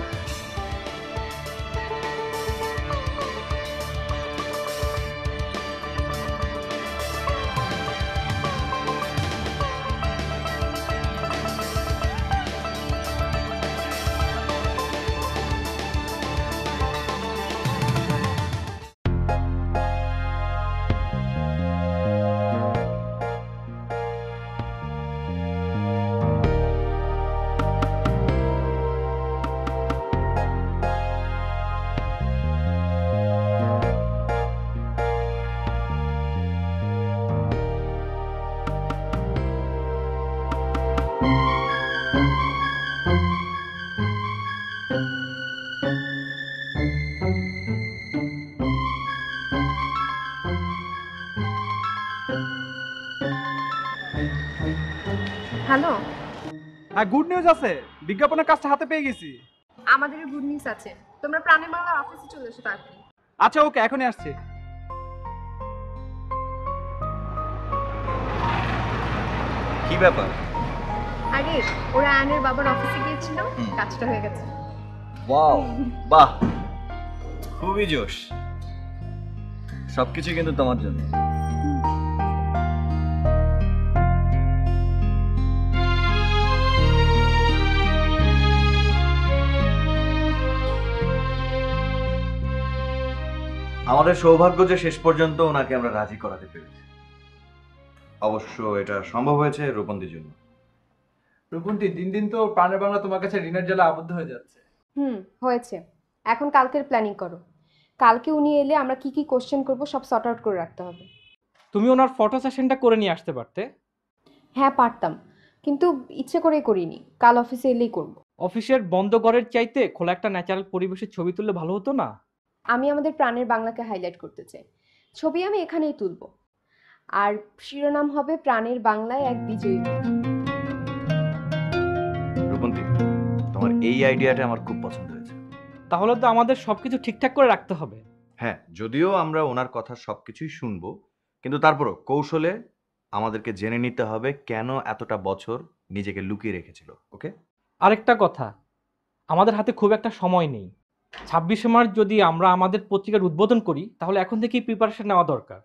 हेलो हां गुड न्यूज़ আছে বিজ্ঞাপনের কাজটা হাতে পেয়ে গেছি আমাদের গুড নিউজ আছে তোমরা প্রাণে বাংলা অফিসে চলে এসো তাড়াতাড়ি আচ্ছা ওকে এখনই আসছে কি ব্যাপার আরে ওরা আনের বাবার অফিসে গিয়েছিল কাজটা হয়ে গেছে ওয়াও বাহ খুবই জোশ সবকিছু কিন্তু তোমার জন্য আমাদের সৌভাগ্য যে শেষ পর্যন্ত ওনাকে আমরা রাজি করাতে পেরেছি অবশ্য এটা সম্ভব হয়েছে রূপন্তির জন্য রূপন্তি দিন দিন তো প্রাণে বাংলা তোমার কাছে ঋণের জালে আবদ্ধ হয়ে যাচ্ছে হয়েছে এখন কালকের প্ল্যানিং করো কালকে উনি এলে আমরা কি কি কোশ্চেন করব সব সর্ট আউট করে রাখতে হবে তুমি ওনার ফটো সেশনটা করে নিয়ে আসতে পারতে হ্যাঁ পারতাম কিন্তু ইচ্ছে করেই করিনি কাল অফিসে এলেই করব অফিসের বন্ধ ঘরের চাইতে খোলা একটা ন্যাচারাল পরিবেশে ছবি তুললে ভালো হতো না আমি আমাদের প্রাণের বাংলাকে হাইলাইট করতে চাই ছবি আমি এখানেই তুলব আর শিরোনাম হবে প্রাণের বাংলায় এক বিজয়ী রূপন্তি তোমার এই আইডিয়াটা আমার খুব পছন্দ হয়েছে তাহলে তো আমাদের সবকিছু ঠিকঠাক করে রাখতে হবে হ্যাঁ যদিও আমরা ওনার কথা সবকিছুই শুনবো কিন্তু তারপরও কৌশলে আমাদেরকে জেনে নিতে হবে কেন এতটা বছর নিজেকে লুকিয়ে রেখেছিল ওকে আরেকটা কথা আমাদের হাতে খুব একটা সময় নেই 26 মার্চ যদি আমরা আমাদের পত্রিকার উদ্বোধন করি তাহলে এখন থেকেই প্রিপারেশন নেওয়া দরকার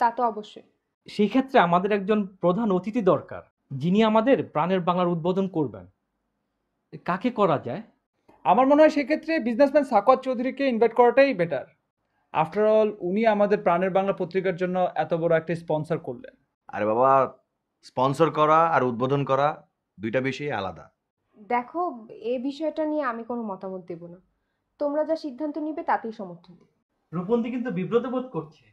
তা তো অবশ্যই সেই ক্ষেত্রে আমাদের একজন প্রধান অতিথি দরকার যিনি আমাদের প্রাণের বাংলার উদ্বোধন করবেন কাকে করা যায় আমার মনে হয় সেই ক্ষেত্রে বিজনেসম্যান সাকত চৌধুরীকে ইনভাইট করাটাই বেটার আফটার অল উনি আমাদের প্রাণের বাংলা পত্রিকার জন্য এত বড় একটা স্পন্সর করলেন আরে বাবা স্পন্সর করা আর উদ্বোধন করা দুইটা বিষয় আলাদা দেখো এই বিষয়টা নিয়ে আমি কোনো মতামত দেব না তোমরা যা সিদ্ধান্ত নেবে তাতেই সমর্থন দেব রূপন্তি কিন্তু বিব্রত বোধ করছে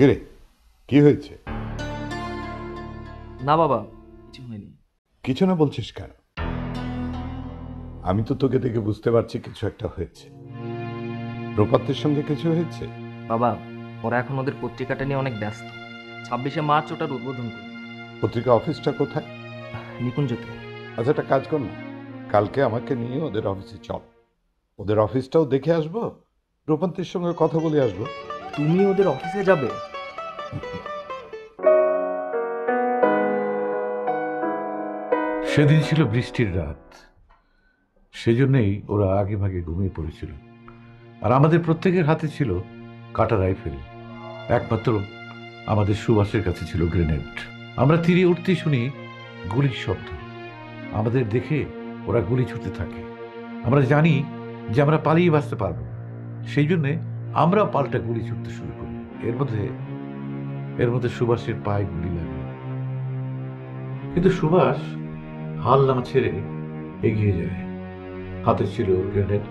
কিরে কি হয়েছে না বাবা কিছু হয়নি কিছু না বলছিস কেন আমি তো তোকে দেখে বুঝতে পারছি কিছু একটা হয়েছে রূপন্তির সঙ্গে কিছু হয়েছে বাবা ওরা এখন ওদের পত্রিকাটা নিয়ে অনেক ব্যস্ত 26 মার্চ ওটার উদ্বোধন করবে পত্রিকা অফিসটা কোথায় নিকুঞ্জতে আচ্ছা একটা কাজ কর না কালকে আমাকে নিয়ে ওদের অফিসে চল ওদের অফিসটাও দেখে আসবো রূপন্তির সঙ্গে কথা বলে আসবো তুমি ওদের অফিসে যাবে সেদিন ছিল বৃষ্টির রাত সেজন্যই ওরা আগে ভাগে ঘুমিয়ে পড়েছিল আর আমাদের প্রত্যেকের হাতে ছিল কাটা রাইফেল একমাত্র আমাদের সুভাষের কাছে ছিল গ্রেনেড আমরা তীরে উঠতে শুনি গুলির শব্দ আমাদের দেখে ওরা গুলি ছুটতে থাকে আমরা জানি যে আমরা পালিয়ে বাঁচতে পারবো সেই জন্যে আমরা পাল্টা গুলি ছুটতে শুরু করি এর মধ্যে এর মধ্যে সুভাষের পায়ে গুলি লাগে, কিন্তু সুভাষ হাল না ছেড়ে এগিয়ে যায়। হাতে ছিল গ্রেনেড।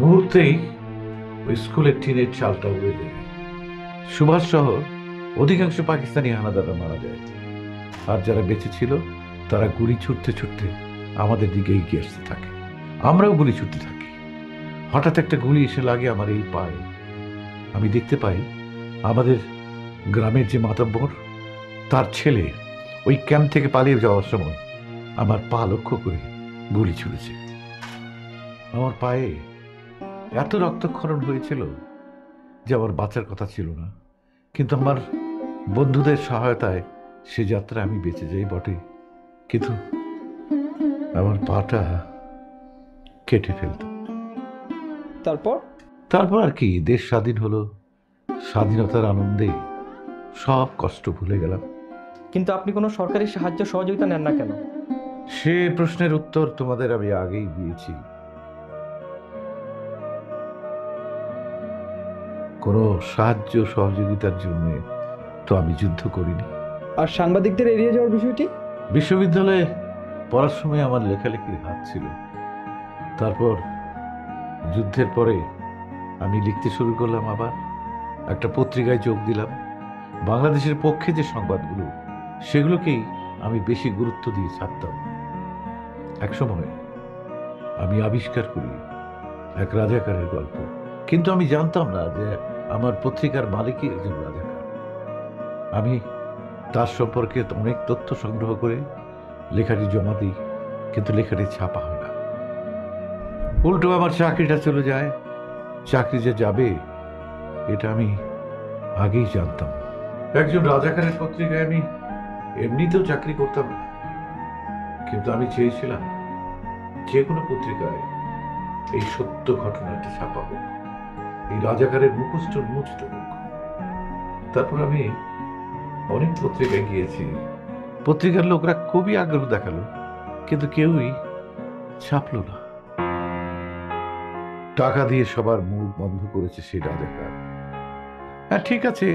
মুহূর্তেই ওই স্কুলের টিনের চালটা উড়ে যায়। সুভাষ সহ অধিকাংশ পাকিস্তানি হানাদাররা মারা যায়, আর যারা বেঁচে ছিল তারা গুলি ছুটতে ছুটতে আমাদের দিকে এগিয়ে আসতে থাকে। আমরাও গুলি ছুটতে থাকি। হঠাৎ একটা গুলি এসে লাগে আমার এই পায়ে। আমি দেখতে পাই আমাদের গ্রামের যে মাতব্বর, তার ছেলে ওই ক্যাম্প থেকে পালিয়ে যাওয়ার সময় আমার পা লক্ষ্য করে গুলি ছুড়েছে। আমার পায়ে এত রক্তক্ষরণ হয়েছিল যে আমার বাঁচার কথা ছিল না, কিন্তু আমার বন্ধুদের সহায়তায় সে যাত্রা আমি বেঁচে যাই বটে, কিন্তু আমার পাটা কেটে ফেলত। তারপর আর কি, দেশ স্বাধীন হলো। স্বাধীনতার আনন্দে সব কষ্ট ভুলে গেলাম। কিন্তু আপনি কোনো সরকারি সাহায্য সহযোগিতা নেন না কেন? সে প্রশ্নের উত্তর তোমাদের আমি আগেই দিয়েছি। কোনো সাহায্য সহযোগিতার জন্য তো আমি যুদ্ধ করিনি। আর সাংবাদিকদের এড়িয়ে যাওয়ার বিষয়টি? বিশ্ববিদ্যালয়ে পড়ার সময় আমার লেখালেখির হাত ছিল। তারপর যুদ্ধের পরে আমি লিখতে শুরু করলাম, আবার একটা পত্রিকায় যোগ দিলাম। বাংলাদেশের পক্ষে যে সংবাদগুলো, সেগুলোকেই আমি বেশি গুরুত্ব দিয়ে ছাপতাম। একসময় আমি আবিষ্কার করি এক রাজাকারের গল্প, কিন্তু আমি জানতাম না যে আমার পত্রিকার মালিকই একজন রাজাকার। আমি তার সম্পর্কে অনেক তথ্য সংগ্রহ করে লেখাটি জমা দিই, কিন্তু লেখাটি ছাপা হয় না। উল্টো আমার চাকরিটা চলে যায়। চাকরি যে যাবে এটা আমি আগেই জানতাম। একজন রাজাকারের পত্রিকায় আমি এমনিতেও চাকরি করতাম না, কিন্তু আমি চেয়েছিলাম যে কোনো পত্রিকায় এই সত্য ঘটনাটি ছাপা হোক, এই রাজাকারের মুখোশ উন্মোচিত হোক। তারপর আমি অনেক পত্রিকায় গিয়েছি। পত্রিকার লোকরা খুবই আগ্রহ দেখালো, কিন্তু কেউই ছাপলো না। টাকা দিয়ে সবার মুখ বন্ধ করেছে সেই রাজাকার। হ্যাঁ ঠিক আছে,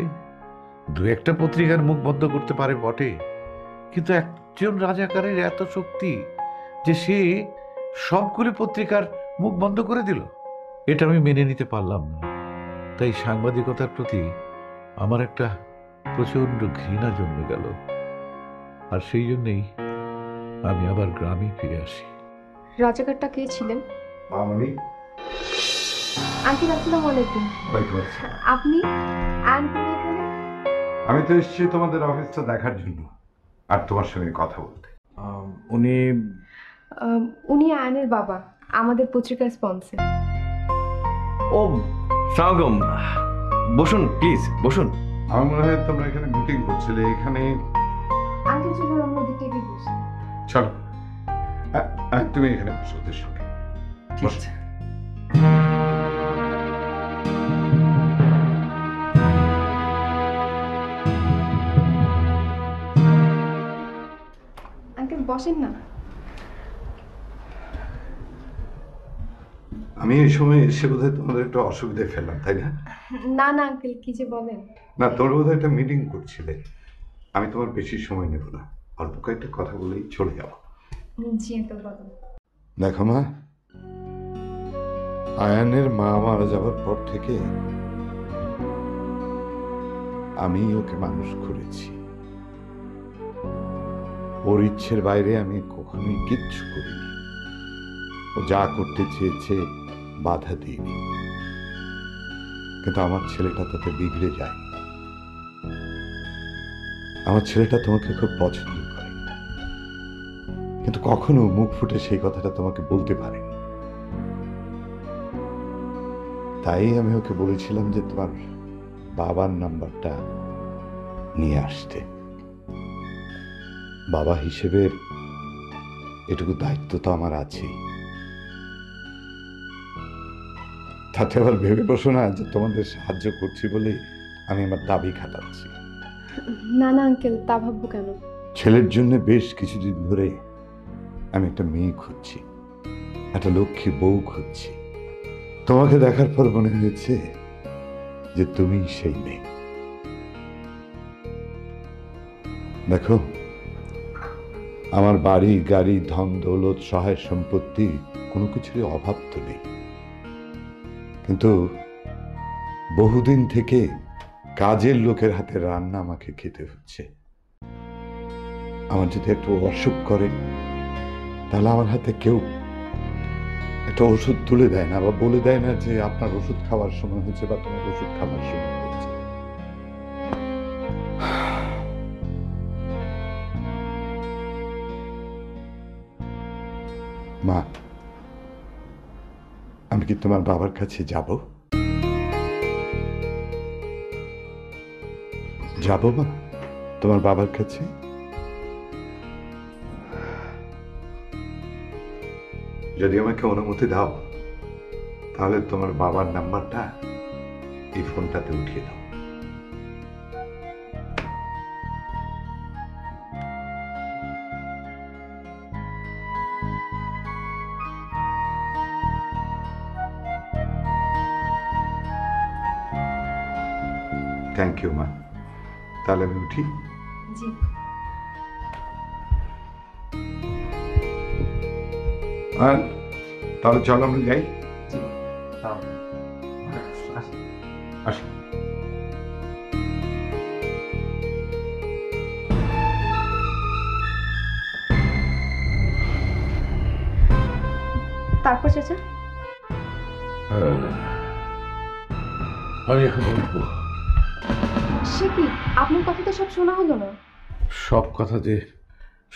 দু একটা পত্রিকার মুখ বন্ধ করতে পারে বটে, কিন্তু একজন রাজাকারের এত শক্তি যে সে সবগুলি পত্রিকার মুখ বন্ধ করে দিল, এটা আমি মেনে নিতে পারলাম না। তাই সাংবাদিকতার প্রতি আমার একটা প্রচণ্ড ঘৃণা জন্মে গেল, আর সেই জন্যেই আমি আবার গ্রামে ফিরে আসি। রাজাকারটা কে ছিলেন? আমি আঙ্কেল, আসসালামু আলাইকুম। আপনি আমি তো এসেছি তোমাদের অফিসটা দেখার জন্য আর তোমার সঙ্গে কথা বলতে। উনি আয়নের বাবা, আমাদের পত্রিকার স্পন্সর। ও সাগম, বসুন প্লিজ, বসুন। আমার মনে হয় তোমরা এখানে মিটিং করছিলে। এখানে আঙ্কেল চলুন আমরা ওদিকে গিয়ে বসি। চলো তুমি এখানে বসো, ওদের সঙ্গে বসো। আঙ্কেল বসেন না। আমি এই সময় এসে বোধহয় তোমাদের একটা অসুবিধায় ফেললাম, তাই না? না না আঙ্কেল, কি যে বলেন না। তোমরা বোধহয় একটা মিটিং করছিলে। আমি তোমার বেশি সময় নেব না, অল্প কয়েকটা কথা বলেই চলে যাবো। দেখো মা, আয়ানের মা মারা যাবার পর থেকে আমি ওকে মানুষ করেছি। ওর ইচ্ছের বাইরে আমি কখনোই কিচ্ছু করিনি। ও যা করতে চেয়েছে বাধা দিইনি, কিন্তু আমার ছেলেটা তাতে বিগড়ে যায়নি। আমার ছেলেটা তোমাকে খুব পছন্দ করে, কিন্তু কখনো মুখ ফুটে সেই কথাটা তোমাকে বলতে পারেনি। তাই আমি ওকে বলেছিলাম যে তোমার বাবার নাম্বারটা নিয়ে আসতে। বাবা হিসেবে এটুকু দায়িত্ব তো আমার আছে। তাতে আবার ভেবে বসো না যে তোমাদের সাহায্য করছি বলে আমি আমার দাবি খাটাচ্ছি। না না আঙ্কেল, তা ভাববো কেন? ছেলের জন্য বেশ কিছুদিন ধরে আমি একটা মেয়ে খুঁজছি, একটা লক্ষ্মী বউ খুঁজছি। তোমাকে দেখার পর মনে হয়েছে যে তুমি সেই মেয়ে। देखो आमार बाड़ी गाड़ी धन दौलत सहाय सम्पत्ति कोनो किछुर अभाव तो नेই किन्तु बहुदिन थेके काजेर लोकेर हाते रान्ना आमाके खेते हच्छे। आमार जोदि एकटु असुख करे ताहले आमार हाते केउ एकटा ओषुध तुले देय ना बा बोले देय ना जे आपनार ओषुध खावार समय हच्छे बा तोमार ओषुध खावार समय हच्छे। मा आमि कि तोमार बाবার কাছে যাবো? যাবো মা তোমার বাবার কাছে। যদি আমাকে অনুমতি দাও তাহলে তোমার বাবার নাম্বারটা এই ফোনটাতে উঠিয়ে দাও। থ্যাংক ইউ মা। ताले में उठी जी। ताले चलो मिल जाए जी। हाँ अच्छा ताको चाचा अरे खबर सब कथा जे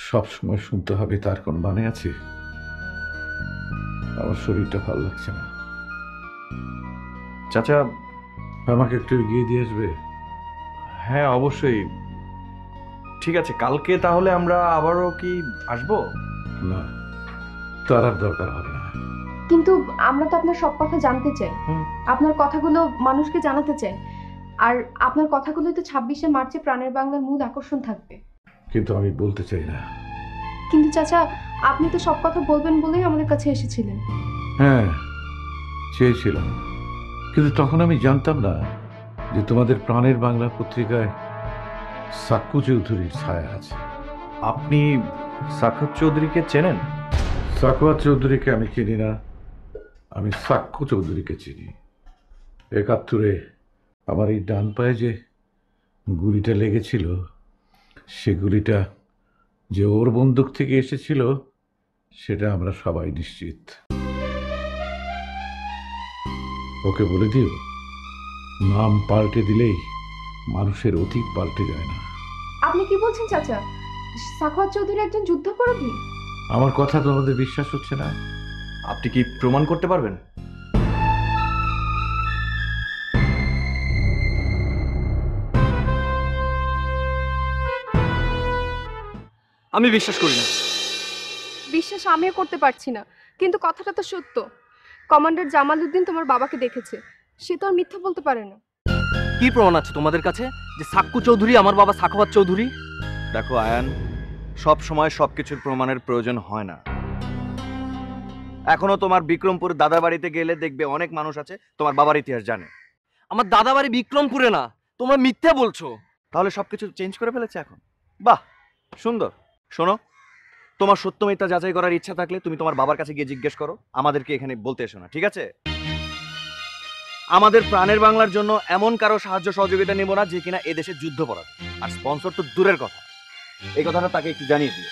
सब समय सुनते हबे तार कोन माने आछे। आमार शरीरटा भालो लागछे ना चाचा। आमाके एकटु एगिये दिये आसबे? हाँ अवश्यई। ठीक आछे कालके ताहले आमरा आबारो कि आसबो? ना तार आर दरकार हबे ना। किन्तु आमरा तो आपनार सब कथा जानते चाइ, आपनार कथागुलो मानुषके जानाते चाइ। আর আপনার কথাগুলো তো ২৬শে মার্চে প্রাণের বাংলার মূল আকর্ষণ থাকবে। কিন্তু আমি বলতে চাই না। কিন্তু চাচা আপনি তো সব কথা বলবেন বলেই আমাদের কাছে এসেছিলেন। হ্যাঁ চেয়েছিলাম, কিন্তু তখন আমি জানতাম না যে তোমাদের প্রাণের বাংলা পত্রিকায় সাক্কু চৌধুরীর ছায়া আছে। আপনি সাক্কু চৌধুরীকে চেনেন? সাক্কু চৌধুরীকে আমি চিনি না, আমি সাক্কু চৌধুরীকে চিনি। ৭১-এ আমার এই ডান পায়ে যে গুলিটা লেগেছিল সে গুলিটা যে ওর বন্দুক থেকে এসেছিল সেটা আমরা সবাই নিশ্চিত। ওকে বলে দিও নাম পাল্টে দিলেই মানুষের অতীত পাল্টে যায় না। আপনি কি বলছেন চাচা? সাখাওয়াত চৌধুরী একজন যুদ্ধাপরাধী? আমার কথা তোমাদের বিশ্বাস হচ্ছে না? আপনি কি প্রমাণ করতে পারবেন? আমি বিশ্বাস করি না। বিশ্বাস আমিও করতে পারছি না, কিন্তু কথাটা তো সত্য। কমান্ডার জামালউদ্দিন তোমার বাবাকে দেখেছে, সে তো আর মিথ্যা বলতে পারে না। কি প্রমাণ আছে তোমাদের কাছে যে সাক্কু চৌধুরী আমার বাবা সাখাওয়াত চৌধুরী? দেখো আয়ান, সব সময় সবকিছুর প্রমাণের প্রয়োজন হয় না। এখনো তোমার বিক্রমপুর দাদা বাড়িতে গেলে দেখবে অনেক মানুষ আছে তোমার বাবার ইতিহাস জানে। আমার দাদা বাড়ি বিক্রমপুরে না। তোমরা মিথ্যা বলছো। তাহলে সবকিছু চেঞ্জ করে ফেলেছে এখন? বাহ সুন্দর। শোনো, তোমার সত্য মিথ্যা যাচাই করার ইচ্ছা থাকলে তুমি তোমার বাবার কাছে গিয়ে জিজ্ঞেস করো, আমাদেরকে এখানে বলতে এসো না, ঠিক আছে? আমাদের প্রাণের বাংলার জন্য এমন কারো সাহায্য সহযোগিতা নেব না যে কিনা এদেশে যুদ্ধ পরাধ, আর স্পন্সর তো দূরের কথা। এই কথাটা তাকে একটু জানিয়ে দিও।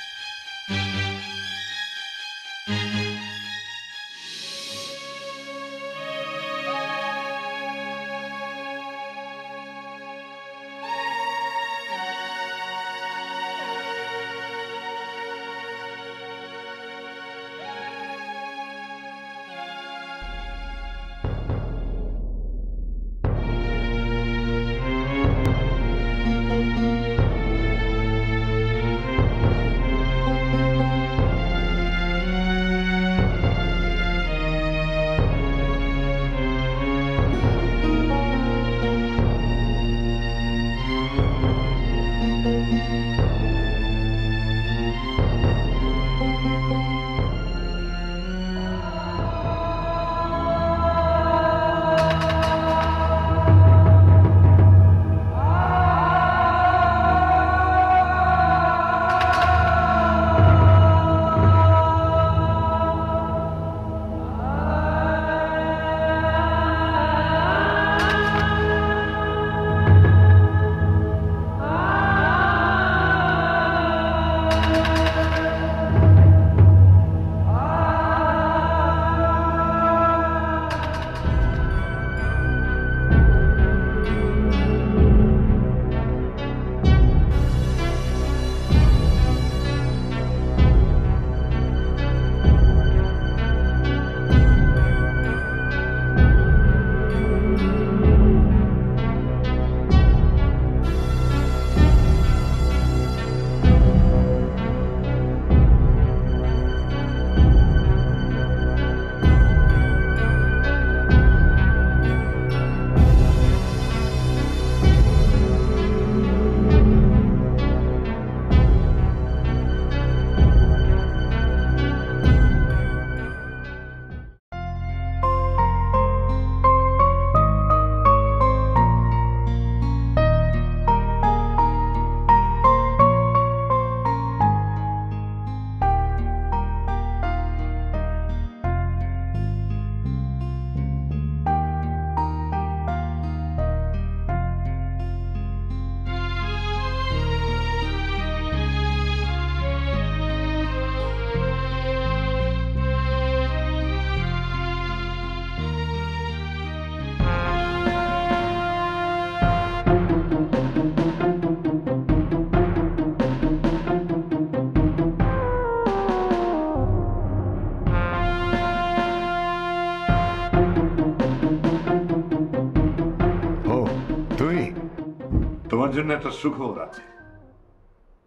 জন্য একটা সুখবর আছে।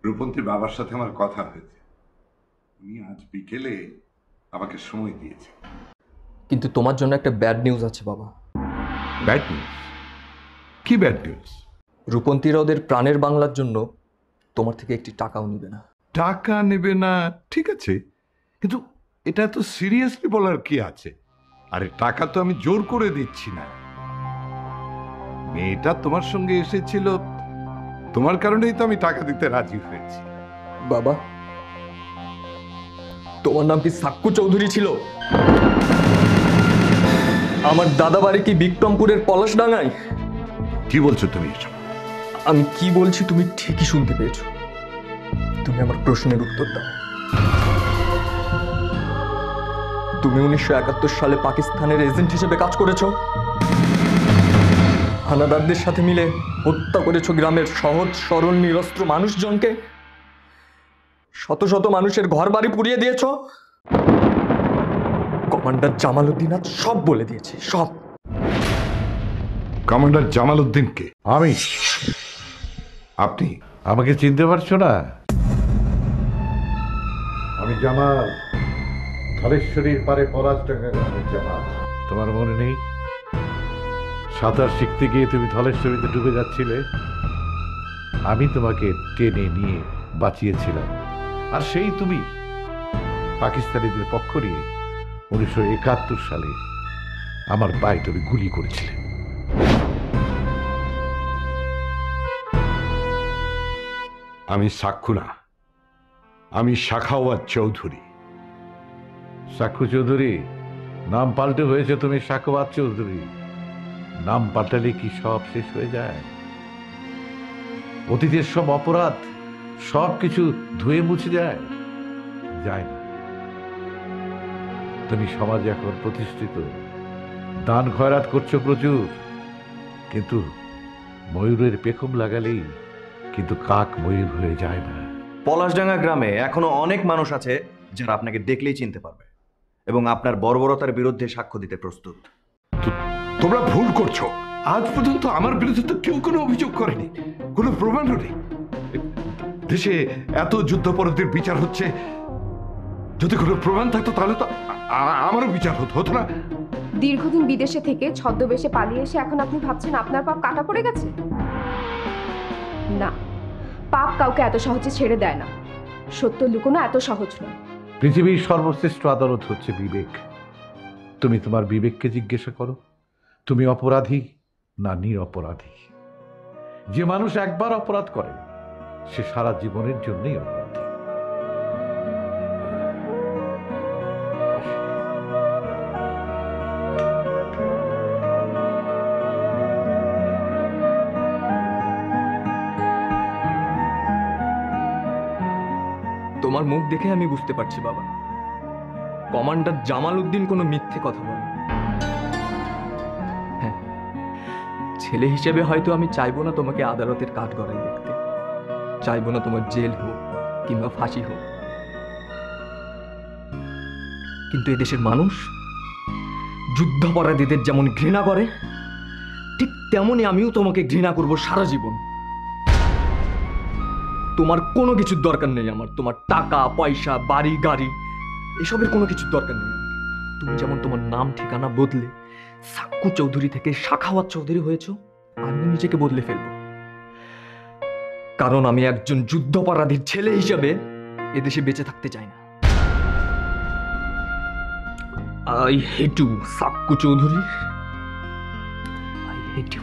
রূপন্তীর বাবার সাথে আমার কথা হয়েছে, উনি আজ বিকেলে আমাকে সময় দিয়েছে। কিন্তু তোমার জন্য একটা ব্যাড নিউজ আছে বাবা। Bad news? কি ব্যাড নিউজ? রূপন্তীরা ওদের প্রাণের বাংলার জন্য তোমার থেকে একটি টাকাও নেবে না। টাকা নেবে না? ঠিক আছে, কিন্তু এটা তো সিরিয়াসলি বলার কি আছে? আরে টাকা তো আমি জোর করে দিচ্ছি না। মেয়েটা তোমার সঙ্গে এসেছিল, তোমার কারণেই তো আমি টাকা দিতে রাজি হয়েছি। বাবা, তোমার নাম কি সাক্কু চৌধুরী ছিল? আমার দাদা বাড়ি কি বিক্রমপুরের পলাশডাঙ্গায়? কি বলছো তুমি এসব? আমি কি বলছি তুমি ঠিকই শুনতে পেয়েছো। তুমি আমার প্রশ্নের উত্তর দাও। তুমি 1971 সালে পাকিস্তানের এজেন্ট হিসেবে কাজ করেছো, হানাদারদের সাথে মিলে হত্যা করেছো গ্রামের সহজ সরল নিরস্ত্র মানুষজনকে, শত শত মানুষের ঘর বাড়ি পুড়িয়ে দিয়েছো। কমান্ডার জামাল উদ্দিন আজ সব বলে দিয়েছে, সব। কমান্ডার জামাল উদ্দিনকে? আমি? আপনি আমাকে চিনতে পারছো না? আমি জামাল, ধলেশ্বরীর পারে পলাশডাঙ্গা গ্রামের জামাল। তোমার মনে নেই সাঁতার শিখতে গিয়ে তুমি ধলেশ্বরীতে ডুবে যাচ্ছিলে? আমি তোমাকে টেনে নিয়ে বাঁচিয়েছিলাম, আর সেই তুমি পাকিস্তানিদের পক্ষ নিয়ে 1971 সালে আমার পায়ে তুমি গুলি করেছিলে। আমি সাক্ষু না, আমি সাখাওয়াত চৌধুরী। সাক্ষু চৌধুরী নাম পাল্টে হয়েছে তুমি সাখাওয়াত চৌধুরী। নাম পাল্টালে কি সব শেষ হয়ে যায়? অতীতের সব অপরাধ সব কিছু ধুয়ে মুছে যায়? যায় না। তুমি সমাজে এখন প্রতিষ্ঠিত, দান খয়রাত করছো প্রচুর, কিন্তু ময়ূরের পেখম লাগালেই কিন্তু কাক ময়ূর হয়ে যায় না। পলাশডাঙ্গা গ্রামে এখনো অনেক মানুষ আছে যারা আপনাকে দেখলেই চিনতে পারবে এবং আপনার বর্বরতার বিরুদ্ধে সাক্ষ্য দিতে প্রস্তুত। তোমরা ভুল করছো। আজ পর্যন্ত আমার বিরুদ্ধে তো কেউ কোনো অভিযোগ করেনি, কোনো প্রমাণও নেই। দেশে এত যুদ্ধাপরাধীর বিচার হচ্ছে, যদি কোনো প্রমাণ থাকতো তাহলে তো আমারও বিচার হতো না। দীর্ঘদিন বিদেশে থেকে ছদ্মবেশে পালিয়ে এসে এখন আপনি ভাবছেন আপনার পাপ কাটা পড়ে গেছে? না, পাপ কাউকে এত সহজে ছেড়ে দেয় না, সত্য লুকোনো এত সহজ নয়। পৃথিবীর সর্বশ্রেষ্ঠ আদালত হচ্ছে বিবেক। তুমি তোমার বিবেককে জিজ্ঞাসা করো, তুমি অপরাধী না নিরপরাধী? যে মানুষ একবার অপরাধ করে সে সারা জীবনের জন্যই অপরাধী। তোমার মুখ দেখে আমি বুঝতে পারছি বাবা, কমান্ডার জামাল উদ্দিন কোনো মিথ্যে কথা বলে। ছেলে হিসেবে হয়তো আমি চাইবো না তোমাকে আদালতের কাঠগড়ায় দেখতে, চাইবো না তোমার জেল হোক কিংবা ফাঁসি হোক, কিন্তু এদেশের মানুষ যুদ্ধাপরাধীদের যেমন ঘৃণা করে ঠিক তেমনই আমিও তোমাকে ঘৃণা করব সারা জীবন। তোমার কোনো কিছুর দরকার নেই আমার, তোমার টাকা পয়সা বাড়ি গাড়ি এসবের কোনো কিছুর দরকার নেই। তুমি যেমন তোমার নাম ঠিকানা বদলে সাক্কু চৌধুরী থেকে সাখাওয়াত চৌধুরী হয়েছো, আমি নিজেকে বদলে ফেলবো, কারণ আমি একজন যুদ্ধাপরাধীর ছেলে হিসাবে এদেশে বেঁচে থাকতে চাই না। I hate you Sakku Chowdhury, I hate you.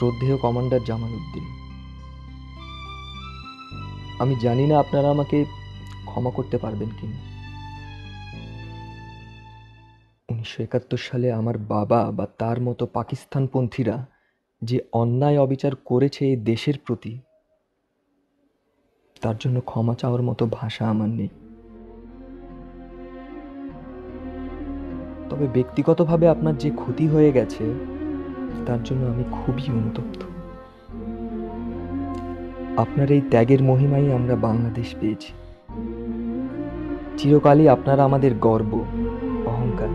শ্রদ্ধেয় কমান্ডার জামান উদ্দিন। আমি জানি না আপনারা আমাকে ক্ষমা করতে পারবেন কিনা। 1971 সালে আমার বাবা বা তার মতো পাকিস্তানপন্থীরা যে অন্যায় অবিচার করেছে এই দেশের প্রতি, তার জন্য ক্ষমা চাওয়ার মতো ভাষা আমার নেই। তবে ব্যক্তিগতভাবে আপনার যে ক্ষতি হয়ে গেছে তার জন্য আমি খুবই অনুতপ্ত। আপনার এই ত্যাগের মহিমাই আমরা বাংলাদেশ পেয়েছি। চিরকালই আপনারা আমাদের গর্ব, অহংকার।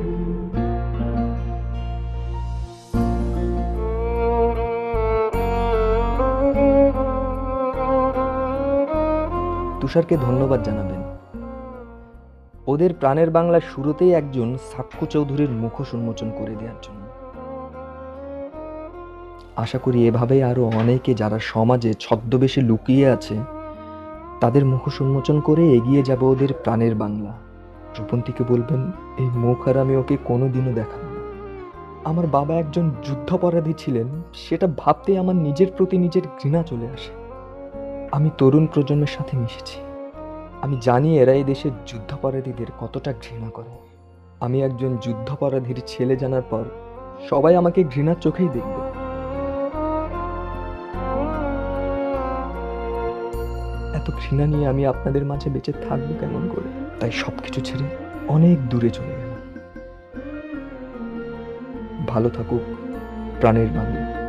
তুষারকে ধন্যবাদ জানাবেন। ওদের প্রাণের বাংলা শুরুতেই একজন সাক্ষ্য চৌধুরীর মুখোশ উন্মোচন করে দেওয়ার জন্য। আশা করি এভাবেই আরো অনেকে যারা সমাজে ছদ্মবেশে লুকিয়ে আছে তাদের মুখোশ উন্মোচন করে এগিয়ে যাব ওদের প্রাণের বাংলা। রূপন্তীকে বলবেন এই মুখ আর আমি ওকে কোনোদিনও দেখাবো না। আমার বাবা একজন যুদ্ধাপরাধী ছিলেন, সেটা ভাবতেই আমার নিজের প্রতি নিজের ঘৃণা চলে আসে। আমি তরুণ প্রজন্মের সাথে মিশেছি, আমি জানি এরা এই দেশের যুদ্ধাপরাধীদের কতটা ঘৃণা করে। আমি একজন যুদ্ধাপরাধীর ছেলে জানার পর সবাই আমাকে ঘৃণার চোখেই দেখবে। এত ঘৃণা নিয়ে আমি আপনাদের মাঝে বেঁচে থাকবো কেমন করে? তাই সবকিছু ছেড়ে অনেক দূরে চলে গেলাম। ভালো থাকুক প্রাণের বাংলা।